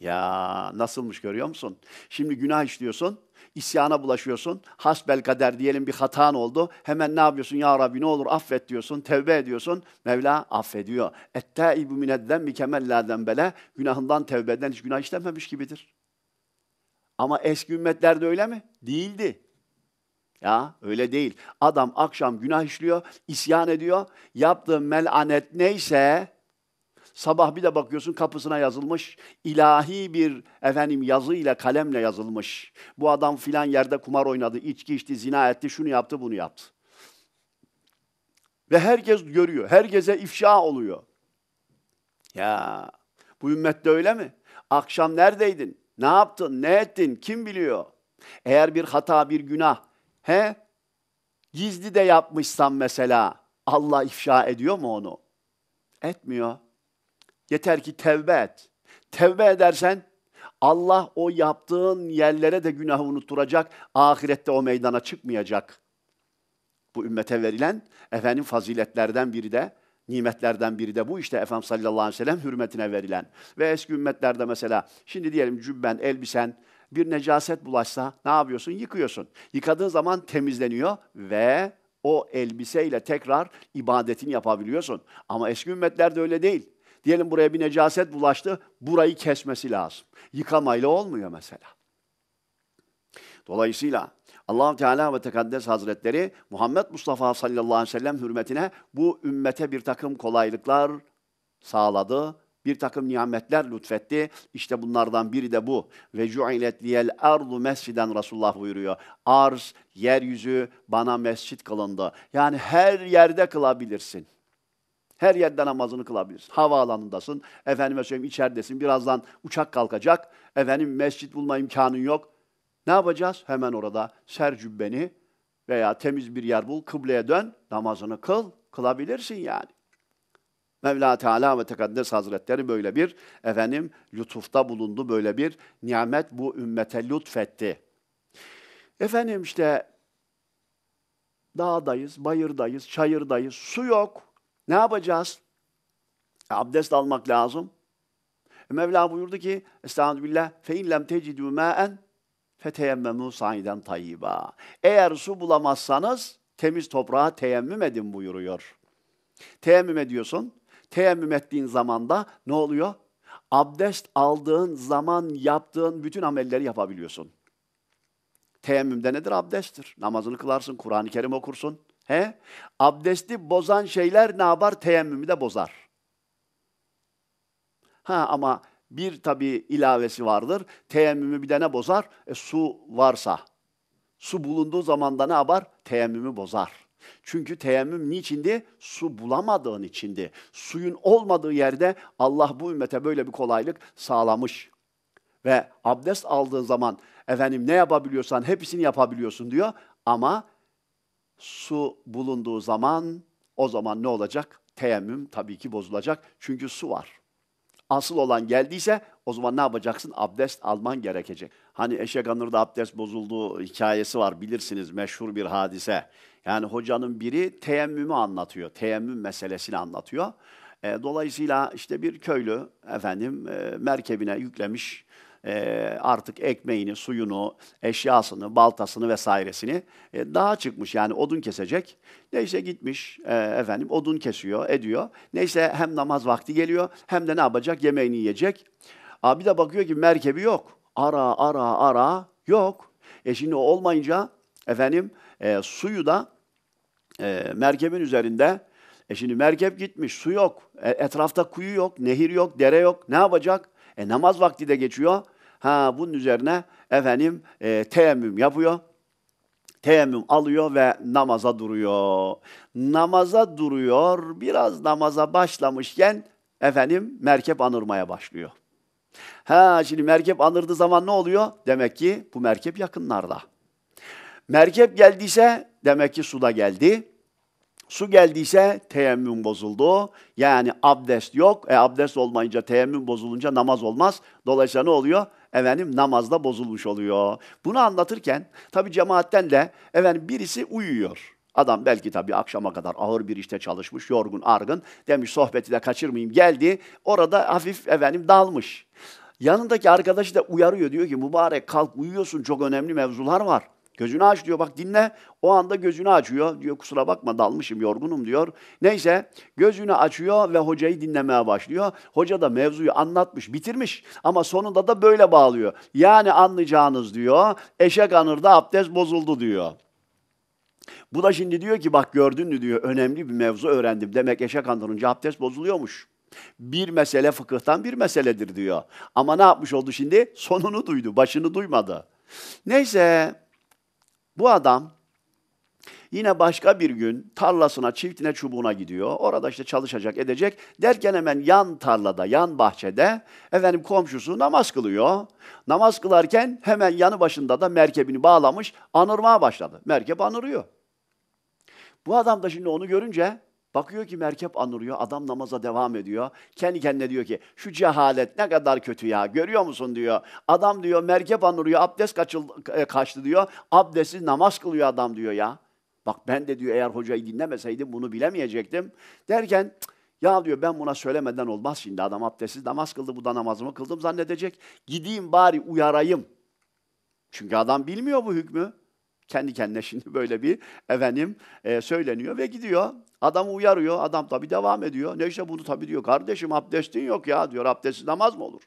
Ya nasılmış görüyor musun? Şimdi günah işliyorsun, isyana bulaşıyorsun, hasbel kader diyelim bir hatan oldu. Hemen ne yapıyorsun? Ya Rabbi ne olur affet diyorsun, tevbe ediyorsun. Mevla affediyor. Ettaibu minedden bi kemellâden bele. Günahından tevbeden hiç günah işlememiş gibidir. Ama eski ümmetlerde öyle mi? Değildi. Ya öyle değil. Adam akşam günah işliyor, isyan ediyor. Yaptığı melanet neyse sabah bir de bakıyorsun kapısına yazılmış. İlahi bir efendim yazıyla, kalemle yazılmış. Bu adam filan yerde kumar oynadı, içki içti, zina etti, şunu yaptı, bunu yaptı. Ve herkes görüyor. Herkese ifşa oluyor. Ya bu ümmette öyle mi? Akşam neredeydin? Ne yaptın, ne ettin, kim biliyor? Eğer bir hata, bir günah, gizli de yapmışsan mesela, Allah ifşa ediyor mu onu? Etmiyor. Yeter ki tevbe et. Tevbe edersen, Allah o yaptığın yerlere de günahı unutturacak, ahirette o meydana çıkmayacak. Bu ümmete verilen, efendim faziletlerden biri de, nimetlerden biri de bu işte Efendimiz sallallahu aleyhi ve sellem hürmetine verilen. Ve eski ümmetlerde mesela şimdi diyelim cübben, elbisen bir necaset bulaşsa ne yapıyorsun? Yıkıyorsun. Yıkadığın zaman temizleniyor ve o elbiseyle tekrar ibadetini yapabiliyorsun. Ama eski ümmetlerde öyle değil. Diyelim buraya bir necaset bulaştı, burayı kesmesi lazım. Yıkamayla olmuyor mesela. Dolayısıyla Allah-u Teala ve Tekaddes Hazretleri Muhammed Mustafa sallallahu aleyhi ve sellem hürmetine bu ümmete bir takım kolaylıklar sağladı. Bir takım nimetler lütfetti. İşte bunlardan biri de bu. Ve cu'ilet liyel ardu mesciden Resulullah buyuruyor. Arz, yeryüzü bana mescit kılındı. Yani her yerde kılabilirsin. Her yerde namazını kılabilirsin. Havaalanındasın, efendime söyleyeyim içeridesin. Birazdan uçak kalkacak. Efendim mescit bulma imkanın yok. Ne yapacağız? Hemen orada ser cübbeni veya temiz bir yer bul, kıbleye dön, namazını kıl, kılabilirsin yani. Mevla Teala ve Tekaddes Hazretleri böyle bir efendim lütufta bulundu, böyle bir nimet bu ümmete lütfetti. Efendim işte dağdayız, bayırdayız, çayırdayız, su yok. Ne yapacağız? Abdest almak lazım. Mevla buyurdu ki, Estağfirullah, fe in lem tecidü mâen فَتَيَمَّمُوا سَعِدًا طَيِّبًا. Eğer su bulamazsanız temiz toprağa teyemmüm edin buyuruyor. Teyemmüm ediyorsun. Teyemmüm ettiğin zaman da ne oluyor? Abdest aldığın zaman yaptığın bütün amelleri yapabiliyorsun. Teyemmümde nedir? Abdesttir. Namazını kılarsın, Kur'an-ı Kerim okursun. He? Abdesti bozan şeyler ne yapar? Teyemmümü de bozar. Ha, ama bir tabii ilavesi vardır. Teyemmümü bir de ne bozar? Su varsa. Su bulunduğu zaman da ne yapar? Teyemmümü bozar. Çünkü teyemmüm niçindi? Su bulamadığın içindi. Suyun olmadığı yerde Allah bu ümmete böyle bir kolaylık sağlamış. Ve abdest aldığın zaman efendim ne yapabiliyorsan hepsini yapabiliyorsun diyor. Ama su bulunduğu zaman o zaman ne olacak? Teyemmüm tabii ki bozulacak. Çünkü su var. Asıl olan geldiyse o zaman ne yapacaksın? Abdest alman gerekecek. Hani Eşek Anır'da abdest bozulduğu hikayesi var, bilirsiniz, meşhur bir hadise. Yani hocanın biri teyemmümü anlatıyor, teyemmüm meselesini anlatıyor. Dolayısıyla işte bir köylü efendim merkebine yüklemiş artık ekmeğini, suyunu, eşyasını, baltasını vesairesini dağa çıkmış, yani odun kesecek. Neyse gitmiş efendim odun kesiyor, ediyor. Neyse hem namaz vakti geliyor hem de ne yapacak? Yemeğini yiyecek. Abi de bakıyor ki merkebi yok. Ara yok. Şimdi olmayınca efendim suyu da merkebin üzerinde. Şimdi merkep gitmiş, su yok. Etrafta kuyu yok, nehir yok, dere yok. Ne yapacak? Namaz vakti de geçiyor. Ha, bunun üzerine efendim teyemmüm yapıyor. Teyemmüm alıyor ve namaza duruyor. Namaza duruyor. Biraz namaza başlamışken efendim merkep anırmaya başlıyor. Ha, şimdi merkep anırdığı zaman ne oluyor? Demek ki bu merkep yakınlarda. Merkep geldiyse demek ki su da geldi. Su geldiyse teyemmüm bozuldu. Yani abdest yok. Abdest olmayınca, teyemmüm bozulunca namaz olmaz. Dolayısıyla ne oluyor? Efendim namaz da bozulmuş oluyor. Bunu anlatırken tabii cemaatten de efendim birisi uyuyor. Adam belki tabii akşama kadar ağır bir işte çalışmış, yorgun, argın. Demiş sohbeti de kaçırmayayım, geldi. Orada hafif efendim dalmış. Yanındaki arkadaşı da uyarıyor. Diyor ki mübarek kalk, uyuyorsun, çok önemli mevzular var. Gözünü aç diyor, bak dinle. O anda gözünü açıyor. Diyor kusura bakma dalmışım, yorgunum diyor. Neyse gözünü açıyor ve hocayı dinlemeye başlıyor. Hoca da mevzuyu anlatmış, bitirmiş. Ama sonunda da böyle bağlıyor. Yani anlayacağınız diyor, Eşek Anır'da abdest bozuldu diyor. Bu da şimdi diyor ki bak gördün mü diyor, önemli bir mevzu öğrendim. Demek Eşek Anır'ınca abdest bozuluyormuş. Bir mesele fıkıhtan bir meseledir diyor. Ama ne yapmış oldu şimdi? Sonunu duydu, başını duymadı. Neyse... Bu adam yine başka bir gün tarlasına, çiftine, çubuğuna gidiyor. Orada işte çalışacak, edecek. Derken hemen yan tarlada, yan bahçede efendim komşusu namaz kılıyor. Namaz kılarken hemen yanı başında da merkebini bağlamış, anırmaya başladı. Merkep anırıyor. Bu adam da şimdi onu görünce bakıyor ki merkep anırıyor. Adam namaza devam ediyor. Kendi kendine diyor ki şu cehalet ne kadar kötü ya, görüyor musun diyor. Adam diyor merkep anırıyor, abdest kaçtı diyor. Abdestsiz namaz kılıyor adam diyor ya. Bak ben de diyor eğer hocayı dinlemeseydim bunu bilemeyecektim. Derken ya diyor ben buna söylemeden olmaz, şimdi adam abdestsiz namaz kıldı, bu da namazımı kıldım zannedecek. Gideyim bari uyarayım. Çünkü adam bilmiyor bu hükmü. Kendi kendine şimdi böyle bir efendim söyleniyor ve gidiyor. Adamı uyarıyor. Adam tabii devam ediyor. Neyse bunu tabii diyor kardeşim abdestin yok ya diyor. Abdestsiz namaz mı olur?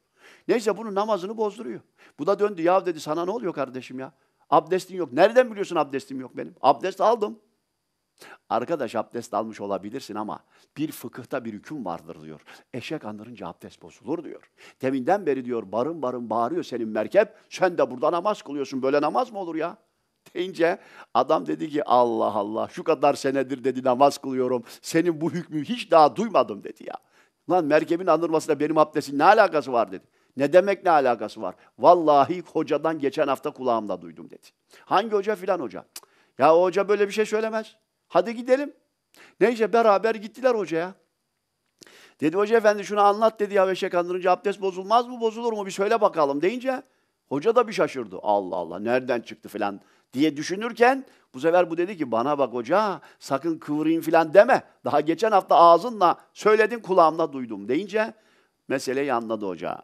Neyse bunun namazını bozduruyor. Bu da döndü. Ya dedi sana ne oluyor kardeşim ya? Abdestin yok. Nereden biliyorsun abdestim yok benim? Abdest aldım. Arkadaş abdest almış olabilirsin ama bir fıkıhta bir hüküm vardır diyor. Eşek anırınca abdest bozulur diyor. Deminden beri diyor barın barın bağırıyor senin merkep. Sen de burada namaz kılıyorsun. Böyle namaz mı olur ya? Deyince adam dedi ki Allah Allah şu kadar senedir dedi namaz kılıyorum. Senin bu hükmü hiç daha duymadım dedi ya. Lan merkebin anırmasıyla benim abdestin ne alakası var dedi. Ne demek ne alakası var? Vallahi hocadan geçen hafta kulağımda duydum dedi. Hangi hoca? Filan hoca. Ya o hoca böyle bir şey söylemez. Hadi gidelim. Neyse beraber gittiler hocaya. Dedi hoca efendi şunu anlat dedi ya, Eşek anırınca abdest bozulmaz mı, bozulur mu, bir söyle bakalım deyince hoca da bir şaşırdı. Allah Allah nereden çıktı filan diye düşünürken bu sefer bu dedi ki bana bak hoca sakın kıvırayım filan deme. Daha geçen hafta ağzınla söyledin, kulağımla duydum deyince meseleyi anladı hoca.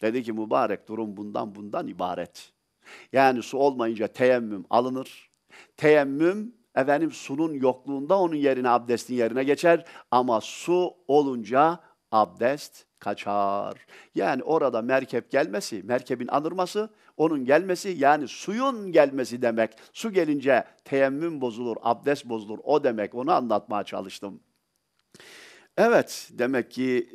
Dedi ki mübarek durum bundan ibaret. Yani su olmayınca teyemmüm alınır. Teyemmüm efendim sunun yokluğunda onun yerine abdestin yerine geçer ama su olunca abdest kaçar. Yani orada merkep gelmesi, merkebin anırması, onun gelmesi yani suyun gelmesi demek. Su gelince teyemmüm bozulur, abdest bozulur. O demek, onu anlatmaya çalıştım. Evet, demek ki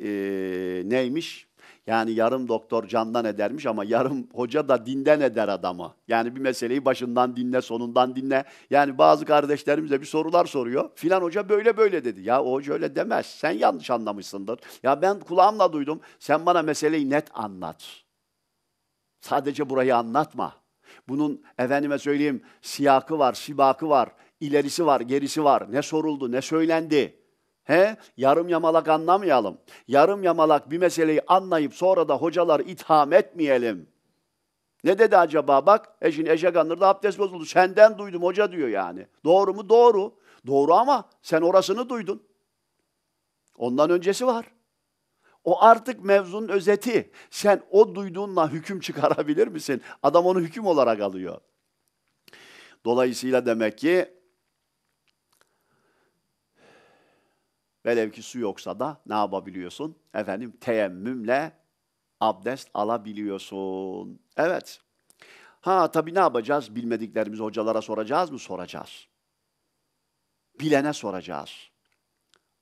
neymiş? Yani yarım doktor candan edermiş ama yarım hoca da dinden eder adamı. Yani bir meseleyi başından dinle, sonundan dinle. Yani bazı kardeşlerimize bir sorular soruyor. Filan hoca böyle böyle dedi. Ya o hoca öyle demez. Sen yanlış anlamışsındır. Ya ben kulağımla duydum. Sen bana meseleyi net anlat. Sadece burayı anlatma. Bunun efendime söyleyeyim siyakı var, sibakı var, ilerisi var, gerisi var. Ne soruldu, ne söylendi? He? Yarım yamalak anlamayalım. Yarım yamalak bir meseleyi anlayıp sonra da hocalar itham etmeyelim. Ne dedi acaba bak? Şimdi eşek anırda abdest bozuldu. Senden duydum hoca diyor yani. Doğru mu? Doğru. Doğru ama sen orasını duydun. Ondan öncesi var. O artık mevzunun özeti. Sen o duyduğunla hüküm çıkarabilir misin? Adam onu hüküm olarak alıyor. Dolayısıyla demek ki velev ki su yoksa da ne yapabiliyorsun? Efendim teyemmümle abdest alabiliyorsun. Evet. Ha tabii ne yapacağız? Bilmediklerimizi hocalara soracağız mı? Soracağız. Bilene soracağız.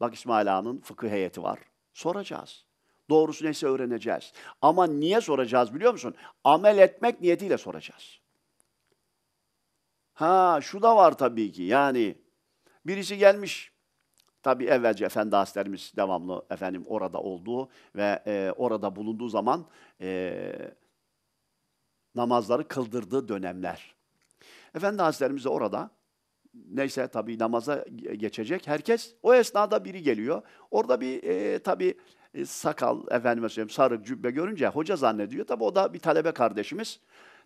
Bak İsmail Ağa'nın fıkıh heyeti var. Soracağız. Doğrusu neyse öğreneceğiz. Ama niye soracağız biliyor musun? Amel etmek niyetiyle soracağız. Ha şu da var tabii ki yani birisi gelmiş. Tabii evvelce efendi haslerimiz devamlı efendim orada olduğu ve orada bulunduğu zaman namazları kıldırdığı dönemler. Efendi haslerimiz de orada neyse tabii namaza geçecek herkes. O esnada biri geliyor. Orada bir tabii sakal efendime söyleyeyim sarık cübbe görünce hoca zannediyor. Tabii o da bir talebe kardeşimiz.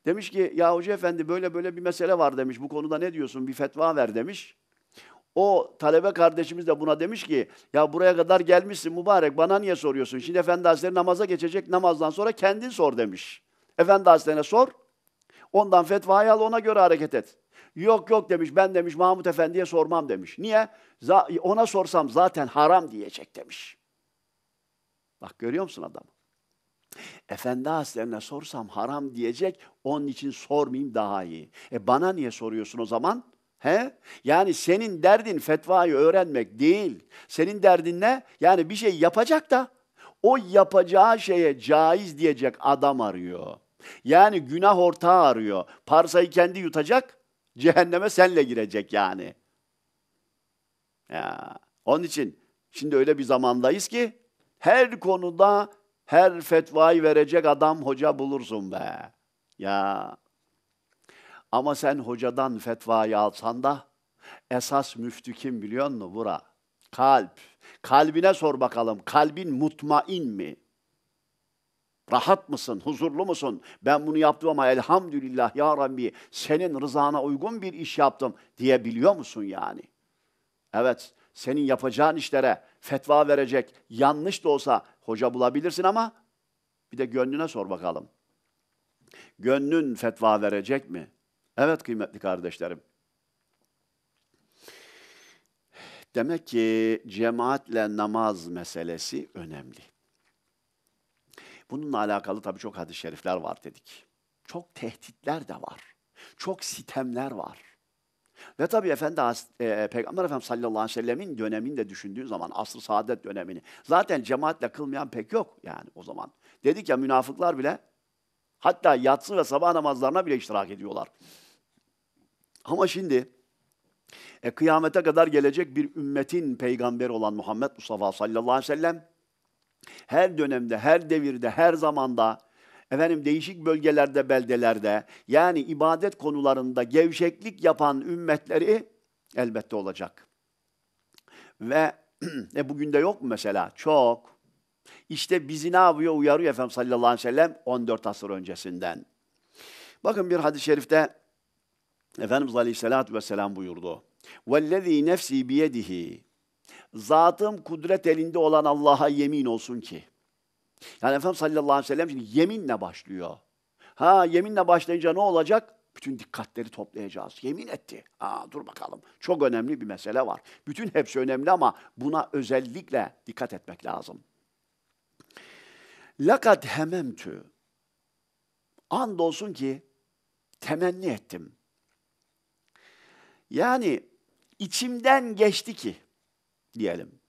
Demiş ki ya hoca efendi böyle böyle bir mesele var demiş. Bu konuda ne diyorsun bir fetva ver demiş. O talebe kardeşimiz de buna demiş ki ya buraya kadar gelmişsin mübarek bana niye soruyorsun? Şimdi Efendi Hazretleri namaza geçecek namazdan sonra kendin sor demiş. Efendi Hazretleri'ne sor ondan fetvayı al ona göre hareket et. Yok yok demiş ben demiş Mahmut Efendi'ye sormam demiş. Niye? Ona sorsam zaten haram diyecek demiş. Bak görüyor musun adamı? Efendi Hazretleri'ne sorsam haram diyecek onun için sormayayım daha iyi. Bana niye soruyorsun o zaman? He? Yani senin derdin fetvayı öğrenmek değil. Senin derdin ne? Yani bir şey yapacak da o yapacağı şeye caiz diyecek adam arıyor. Yani günah ortağı arıyor. Parsayı kendi yutacak, cehenneme senle girecek yani. Ya. Onun için şimdi öyle bir zamandayız ki her konuda her fetvayı verecek adam hoca bulursun be. Ya. Ama sen hocadan fetvayı alsan da esas müftü kim biliyor musun? Bura. Kalp. Kalbine sor bakalım. Kalbin mutmain mi? Rahat mısın? Huzurlu musun? Ben bunu yaptım ama elhamdülillah ya Rabbi senin rızana uygun bir iş yaptım diyebiliyor musun yani? Evet. Senin yapacağın işlere fetva verecek yanlış da olsa hoca bulabilirsin ama bir de gönlüne sor bakalım. Gönlün fetva verecek mi? Evet kıymetli kardeşlerim. Demek ki cemaatle namaz meselesi önemli. Bununla alakalı tabii çok hadis-i şerifler var dedik. Çok tehditler de var. Çok sitemler var. Ve tabii Peygamber Efendimiz sallallahu aleyhi ve sellemin dönemini de düşündüğün zaman asr-ı saadet dönemini zaten cemaatle kılmayan pek yok yani o zaman. Dedik ya münafıklar bile hatta yatsı ve sabah namazlarına bile iştirak ediyorlar. Ama şimdi kıyamete kadar gelecek bir ümmetin peygamberi olan Muhammed Mustafa sallallahu aleyhi ve sellem her dönemde, her devirde, her zamanda efendim değişik bölgelerde, beldelerde yani ibadet konularında gevşeklik yapan ümmetleri elbette olacak. Ve bugün de yok mu mesela? Çok. İşte bizi ne yapıyor? Uyarıyor Efendimiz sallallahu aleyhi ve sellem 14 asır öncesinden. Bakın bir hadis-i şerifte Efendimiz aleyhissalatü vesselam buyurdu. وَالَّذ۪ي نَفْس۪ي بِيَدِه۪ي Zatım kudret elinde olan Allah'a yemin olsun ki. Yani Efendimiz sallallahu aleyhi ve sellem şimdi yeminle başlıyor. Ha yeminle başlayınca ne olacak? bütün dikkatleri toplayacağız. Yemin etti. Dur bakalım. Çok önemli bir mesele var. Bütün hepsi önemli ama buna özellikle dikkat etmek lazım. لَقَدْ هَمَمْتُ Andolsun ki temenni ettim. Yani içimden geçti ki diyelim.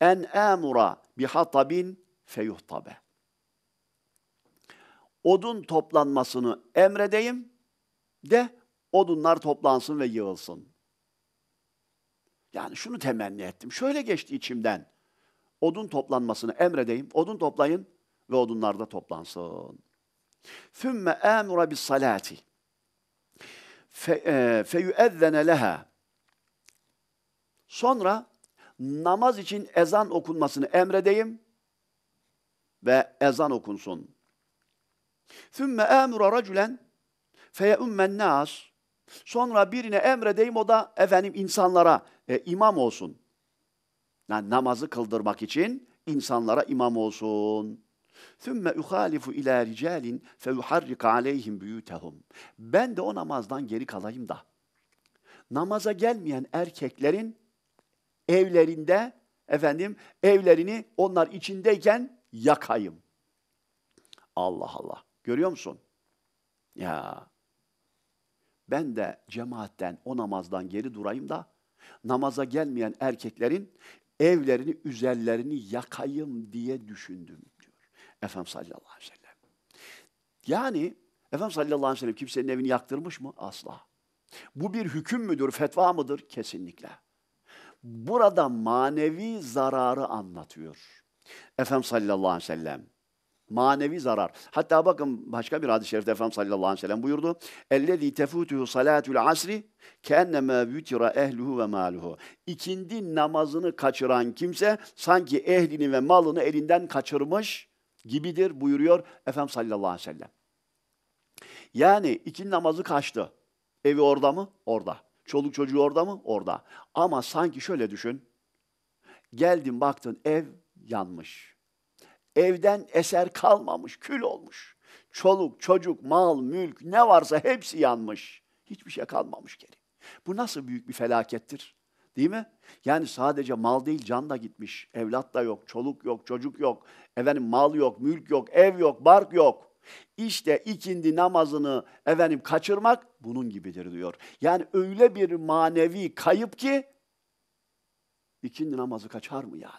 En amura bi hatabin feyuhtabe. Odun toplanmasını emredeyim de odunlar toplansın ve yığılsın. Yani şunu temenni ettim. Şöyle geçti içimden. Odun toplanmasını emredeyim. Odun toplayın ve odunlar da toplansın. ثُمَّ آمُرَ بِالصَّلَاةِ فَيُؤَذَّنَ لَهَا Sonra namaz için ezan okunmasını emredeyim ve ezan okunsun. ثُمَّ آمُرَ رَجُلًا فَيَؤُمَّ النَّاسِ Sonra birine emredeyim, o da efendim insanlara imam olsun. Yani namazı kıldırmak için insanlara imam olsun. ثُمَّ اُخَالِفُ اِلَى رِجَالٍ فَيُحَرِّقَ عَلَيْهِمْ بُيُوتَهُمْ Ben de o namazdan geri kalayım da namaza gelmeyen erkeklerin evlerinde efendim evlerini onlar içindeyken yakayım. Allah Allah. Görüyor musun? Ya. Ben de cemaatten o namazdan geri durayım da namaza gelmeyen erkeklerin evlerini, üzerlerini yakayım diye düşündüm. Efendimiz sallallahu aleyhi ve sellem. Yani Efendimiz sallallahu aleyhi ve sellem kimsenin evini yaktırmış mı? Asla. Bu bir hüküm müdür, fetva mıdır? Kesinlikle. Burada manevi zararı anlatıyor. Efendimiz sallallahu aleyhi ve sellem. Manevi zarar. Hatta bakın başka bir hadis-i şerifte Efendimiz sallallahu aleyhi ve sellem buyurdu. اَلَّذ۪ي تَفُوتُهُ صَلَاتُ الْعَسْرِ كَاَنَّمَا بُتِرَ اَهْلُهُ وَمَالُهُ İkindi namazını kaçıran kimse sanki ehlini ve malını elinden kaçırmış gibidir buyuruyor Efendimiz sallallahu aleyhi ve sellem. Yani iki namazı kaçtı. Evi orada mı? Orada. Çoluk çocuğu orada mı? Orada. Ama sanki şöyle düşün. Geldin baktın ev yanmış. Evden eser kalmamış, kül olmuş. Çoluk, çocuk, mal, mülk ne varsa hepsi yanmış. Hiçbir şey kalmamış geri. Bu nasıl büyük bir felakettir? Değil mi? Yani sadece mal değil, can da gitmiş. Evlat da yok, çoluk yok, çocuk yok. Efendim mal yok, mülk yok, ev yok, bark yok. İşte ikindi namazını efendim kaçırmak bunun gibidir diyor. Yani öyle bir manevi kayıp ki ikindi namazı kaçar mı yani?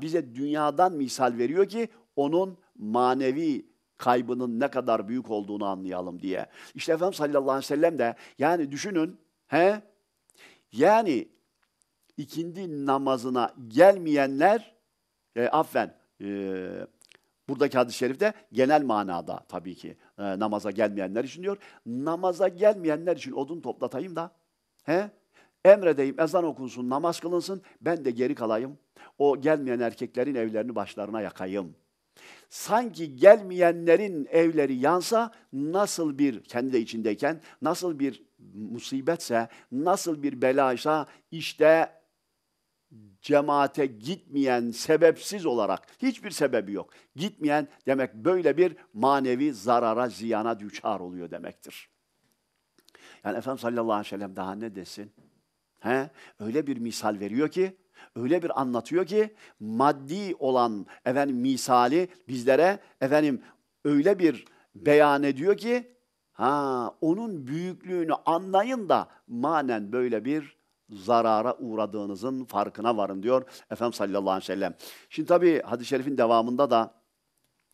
Bize dünyadan misal veriyor ki onun manevi kaybının ne kadar büyük olduğunu anlayalım diye. İşte Efendimiz sallallahu aleyhi ve sellem de yani düşünün yani ikindi namazına gelmeyenler, buradaki hadis-i şerifte genel manada tabii ki namaza gelmeyenler için diyor. Namaza gelmeyenler için odun toplatayım da emredeyim, ezan okunsun, namaz kılınsın, ben de geri kalayım. O gelmeyen erkeklerin evlerini başlarına yakayım. Sanki gelmeyenlerin evleri yansa nasıl bir, kendi de içindeyken nasıl bir musibetse, nasıl bir belaysa işte cemaate gitmeyen sebepsiz olarak, hiçbir sebebi yok. Gitmeyen demek böyle bir manevi zarara, ziyana düçar oluyor demektir. Yani Efendimiz sallallahu aleyhi ve sellem daha ne desin? Öyle bir misal veriyor ki, öyle bir anlatıyor ki maddi olan misali bizlere öyle bir beyan ediyor ki onun büyüklüğünü anlayın da manen böyle bir zarara uğradığınızın farkına varın diyor Efendimiz sallallahu aleyhi ve sellem. Şimdi tabii hadis-i şerifin devamında da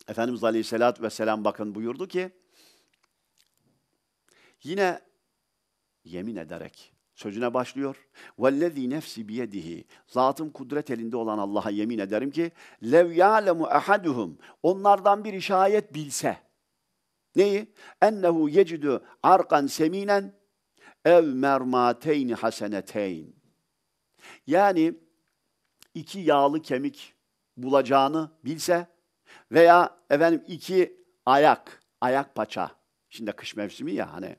Efendimiz aleyhissalatü vesselam bakın buyurdu ki yine yemin ederek sözüne başlıyor. وَالَّذ۪ي نَفْسِ بِيَدِهِ Zatım kudret elinde olan Allah'a yemin ederim ki لَوْ يَعْلَمُ اَحَدُهُمْ Onlardan bir şayet bilse neyi? اَنَّهُ يَجِدُ عَرْقًا سَم۪ينًا ev mermateyni haseneteyn. Yani iki yağlı kemik bulacağını bilse veya iki ayak paça. Şimdi kış mevsimi ya hani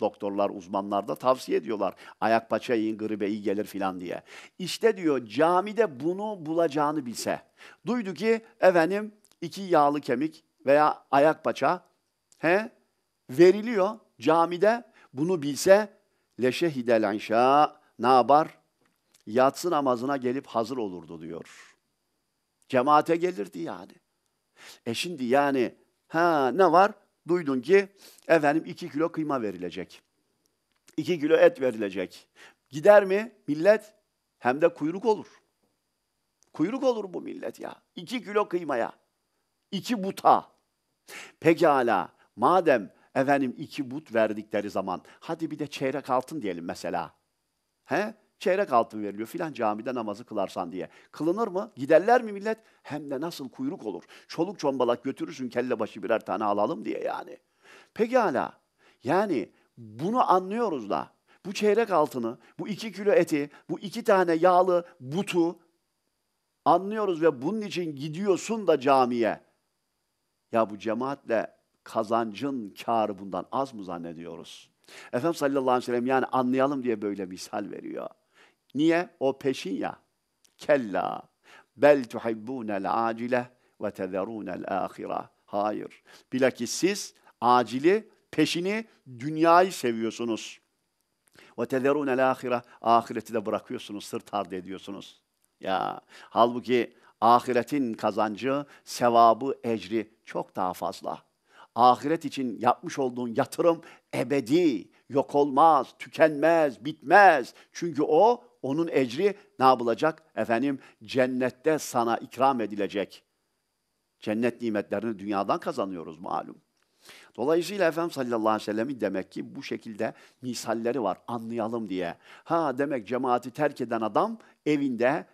doktorlar, uzmanlar da tavsiye ediyorlar. Ayak paça yiyin, gribe iyi gelir filan diye. İşte diyor camide bunu bulacağını bilse. Duydu ki iki yağlı kemik veya ayak paça veriliyor camide. Bunu bilse leşehidel inşa, ne yapar? Yatsı namazına gelip hazır olurdu diyor. Cemaate gelirdi yani. E şimdi yani ne var? Duydun ki efendim 2 kilo kıyma verilecek. 2 kilo et verilecek. Gider mi millet? Hem de kuyruk olur. Kuyruk olur bu millet ya. 2 kilo kıymaya. 2 buta. Pekala madem efendim 2 but verdikleri zaman hadi bir de çeyrek altın diyelim mesela. He? Çeyrek altın veriliyor filan camide namazı kılarsan diye. Kılınır mı? Giderler mi millet? Hem de nasıl kuyruk olur. Çoluk çombalak götürürsün kellebaşı birer tane alalım diye yani. Pekala yani bunu anlıyoruz da bu çeyrek altını, bu 2 kilo eti, bu 2 tane yağlı butu anlıyoruz ve bunun için gidiyorsun da camiye. Ya bu cemaatle kazancın kârı bundan az mı zannediyoruz? Efendimiz sallallahu aleyhi ve sellem yani anlayalım diye böyle misal veriyor. Niye? O peşin ya. Kella bel tuhibbunel acile ve tezerunel ahira. Hayır. Bilakis siz acili, peşini, dünyayı seviyorsunuz. Ve tezerunel ahira. Ahireti de bırakıyorsunuz, sırt ardı ediyorsunuz. Ya halbuki ahiretin kazancı, sevabı, ecri çok daha fazla. Ahiret için yapmış olduğun yatırım ebedi, yok olmaz, tükenmez, bitmez. Çünkü o, onun ecri ne yapılacak? Efendim, cennette sana ikram edilecek. Cennet nimetlerini dünyadan kazanıyoruz malum. Dolayısıyla Efendimiz sallallahu aleyhi ve sellem'in demek ki bu şekilde misalleri var, anlayalım diye. Demek cemaati terk eden adam evinde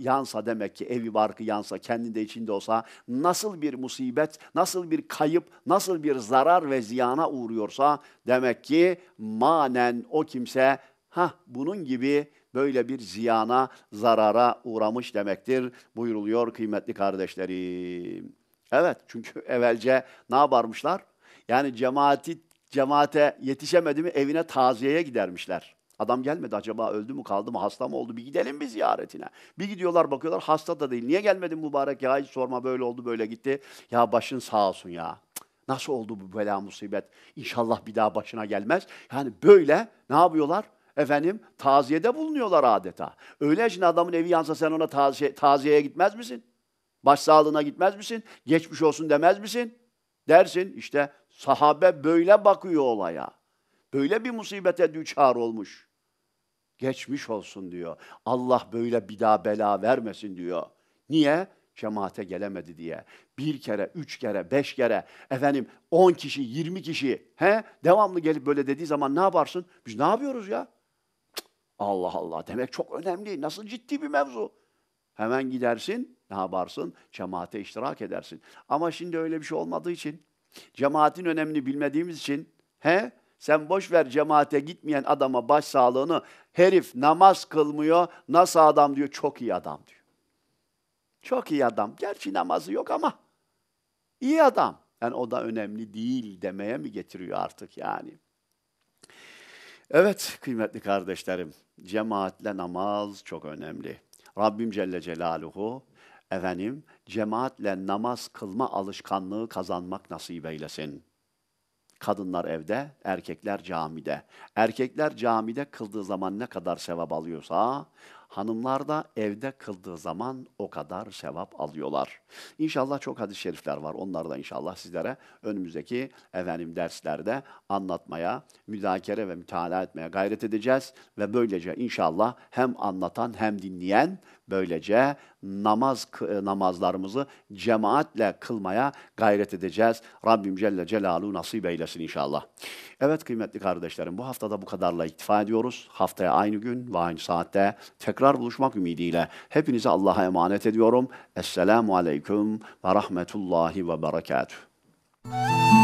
yansa demek ki evi barkı yansa, kendinde içinde olsa nasıl bir musibet, nasıl bir kayıp, nasıl bir zarar ve ziyana uğruyorsa demek ki manen o kimse bunun gibi böyle bir ziyana, zarara uğramış demektir buyruluyor kıymetli kardeşlerim. Evet çünkü evvelce ne yaparmışlar? Yani cemaate yetişemedi mi evine taziyeye gidermişler. Adam gelmedi acaba öldü mü kaldı mı hasta mı oldu bir gidelim bir ziyaretine. Bir gidiyorlar bakıyorlar hasta da değil. Niye gelmedin mübarek ya hiç sorma böyle oldu böyle gitti. Ya başın sağ olsun ya. Nasıl oldu bu bela musibet? İnşallah bir daha başına gelmez. Yani böyle ne yapıyorlar? Efendim taziyede bulunuyorlar adeta. Öyle şimdi adamın evi yansa sen ona taziyeye gitmez misin? Başsağlığına gitmez misin? Geçmiş olsun demez misin? Dersin işte sahabe böyle bakıyor olaya. Böyle bir musibete düçar olmuş. Geçmiş olsun diyor. Allah böyle bir daha bela vermesin diyor. Niye? Cemaate gelemedi diye. 1 kere, 3 kere, 5 kere, efendim 10 kişi, 20 kişi devamlı gelip böyle dediği zaman ne yaparsın? Biz ne yapıyoruz ya? Cık, Allah Allah demek çok önemli. Nasıl ciddi bir mevzu. Hemen gidersin, ne yaparsın? Cemaate iştirak edersin. Ama şimdi öyle bir şey olmadığı için, cemaatin önemini bilmediğimiz için, sen boş ver cemaate gitmeyen adama başsağlığını, herif namaz kılmıyor, nasıl adam diyor, çok iyi adam diyor. Çok iyi adam, gerçi namazı yok ama iyi adam. Yani o da önemli değil demeye mi getiriyor artık yani? Evet kıymetli kardeşlerim, cemaatle namaz çok önemli. Rabbim Celle Celaluhu, efendim, cemaatle namaz kılma alışkanlığı kazanmak nasip eylesin. Kadınlar evde, erkekler camide. Erkekler camide kıldığı zaman ne kadar sevap alıyorsa, hanımlar da evde kıldığı zaman o kadar sevap alıyorlar. İnşallah çok hadis-i şerifler var. Onları da inşallah sizlere önümüzdeki efendim derslerde anlatmaya, müzakere ve mütalaa etmeye gayret edeceğiz. Ve böylece inşallah hem anlatan hem dinleyen böylece namazlarımızı cemaatle kılmaya gayret edeceğiz. Rabbim Celle Celaluhu nasip eylesin inşallah. Evet kıymetli kardeşlerim bu haftada bu kadarla iktifa ediyoruz. Haftaya aynı gün ve aynı saatte tekrar buluşmak ümidiyle hepinizi Allah'a emanet ediyorum. Esselamu Aleyküm ve Rahmetullahi ve Berekatuhu.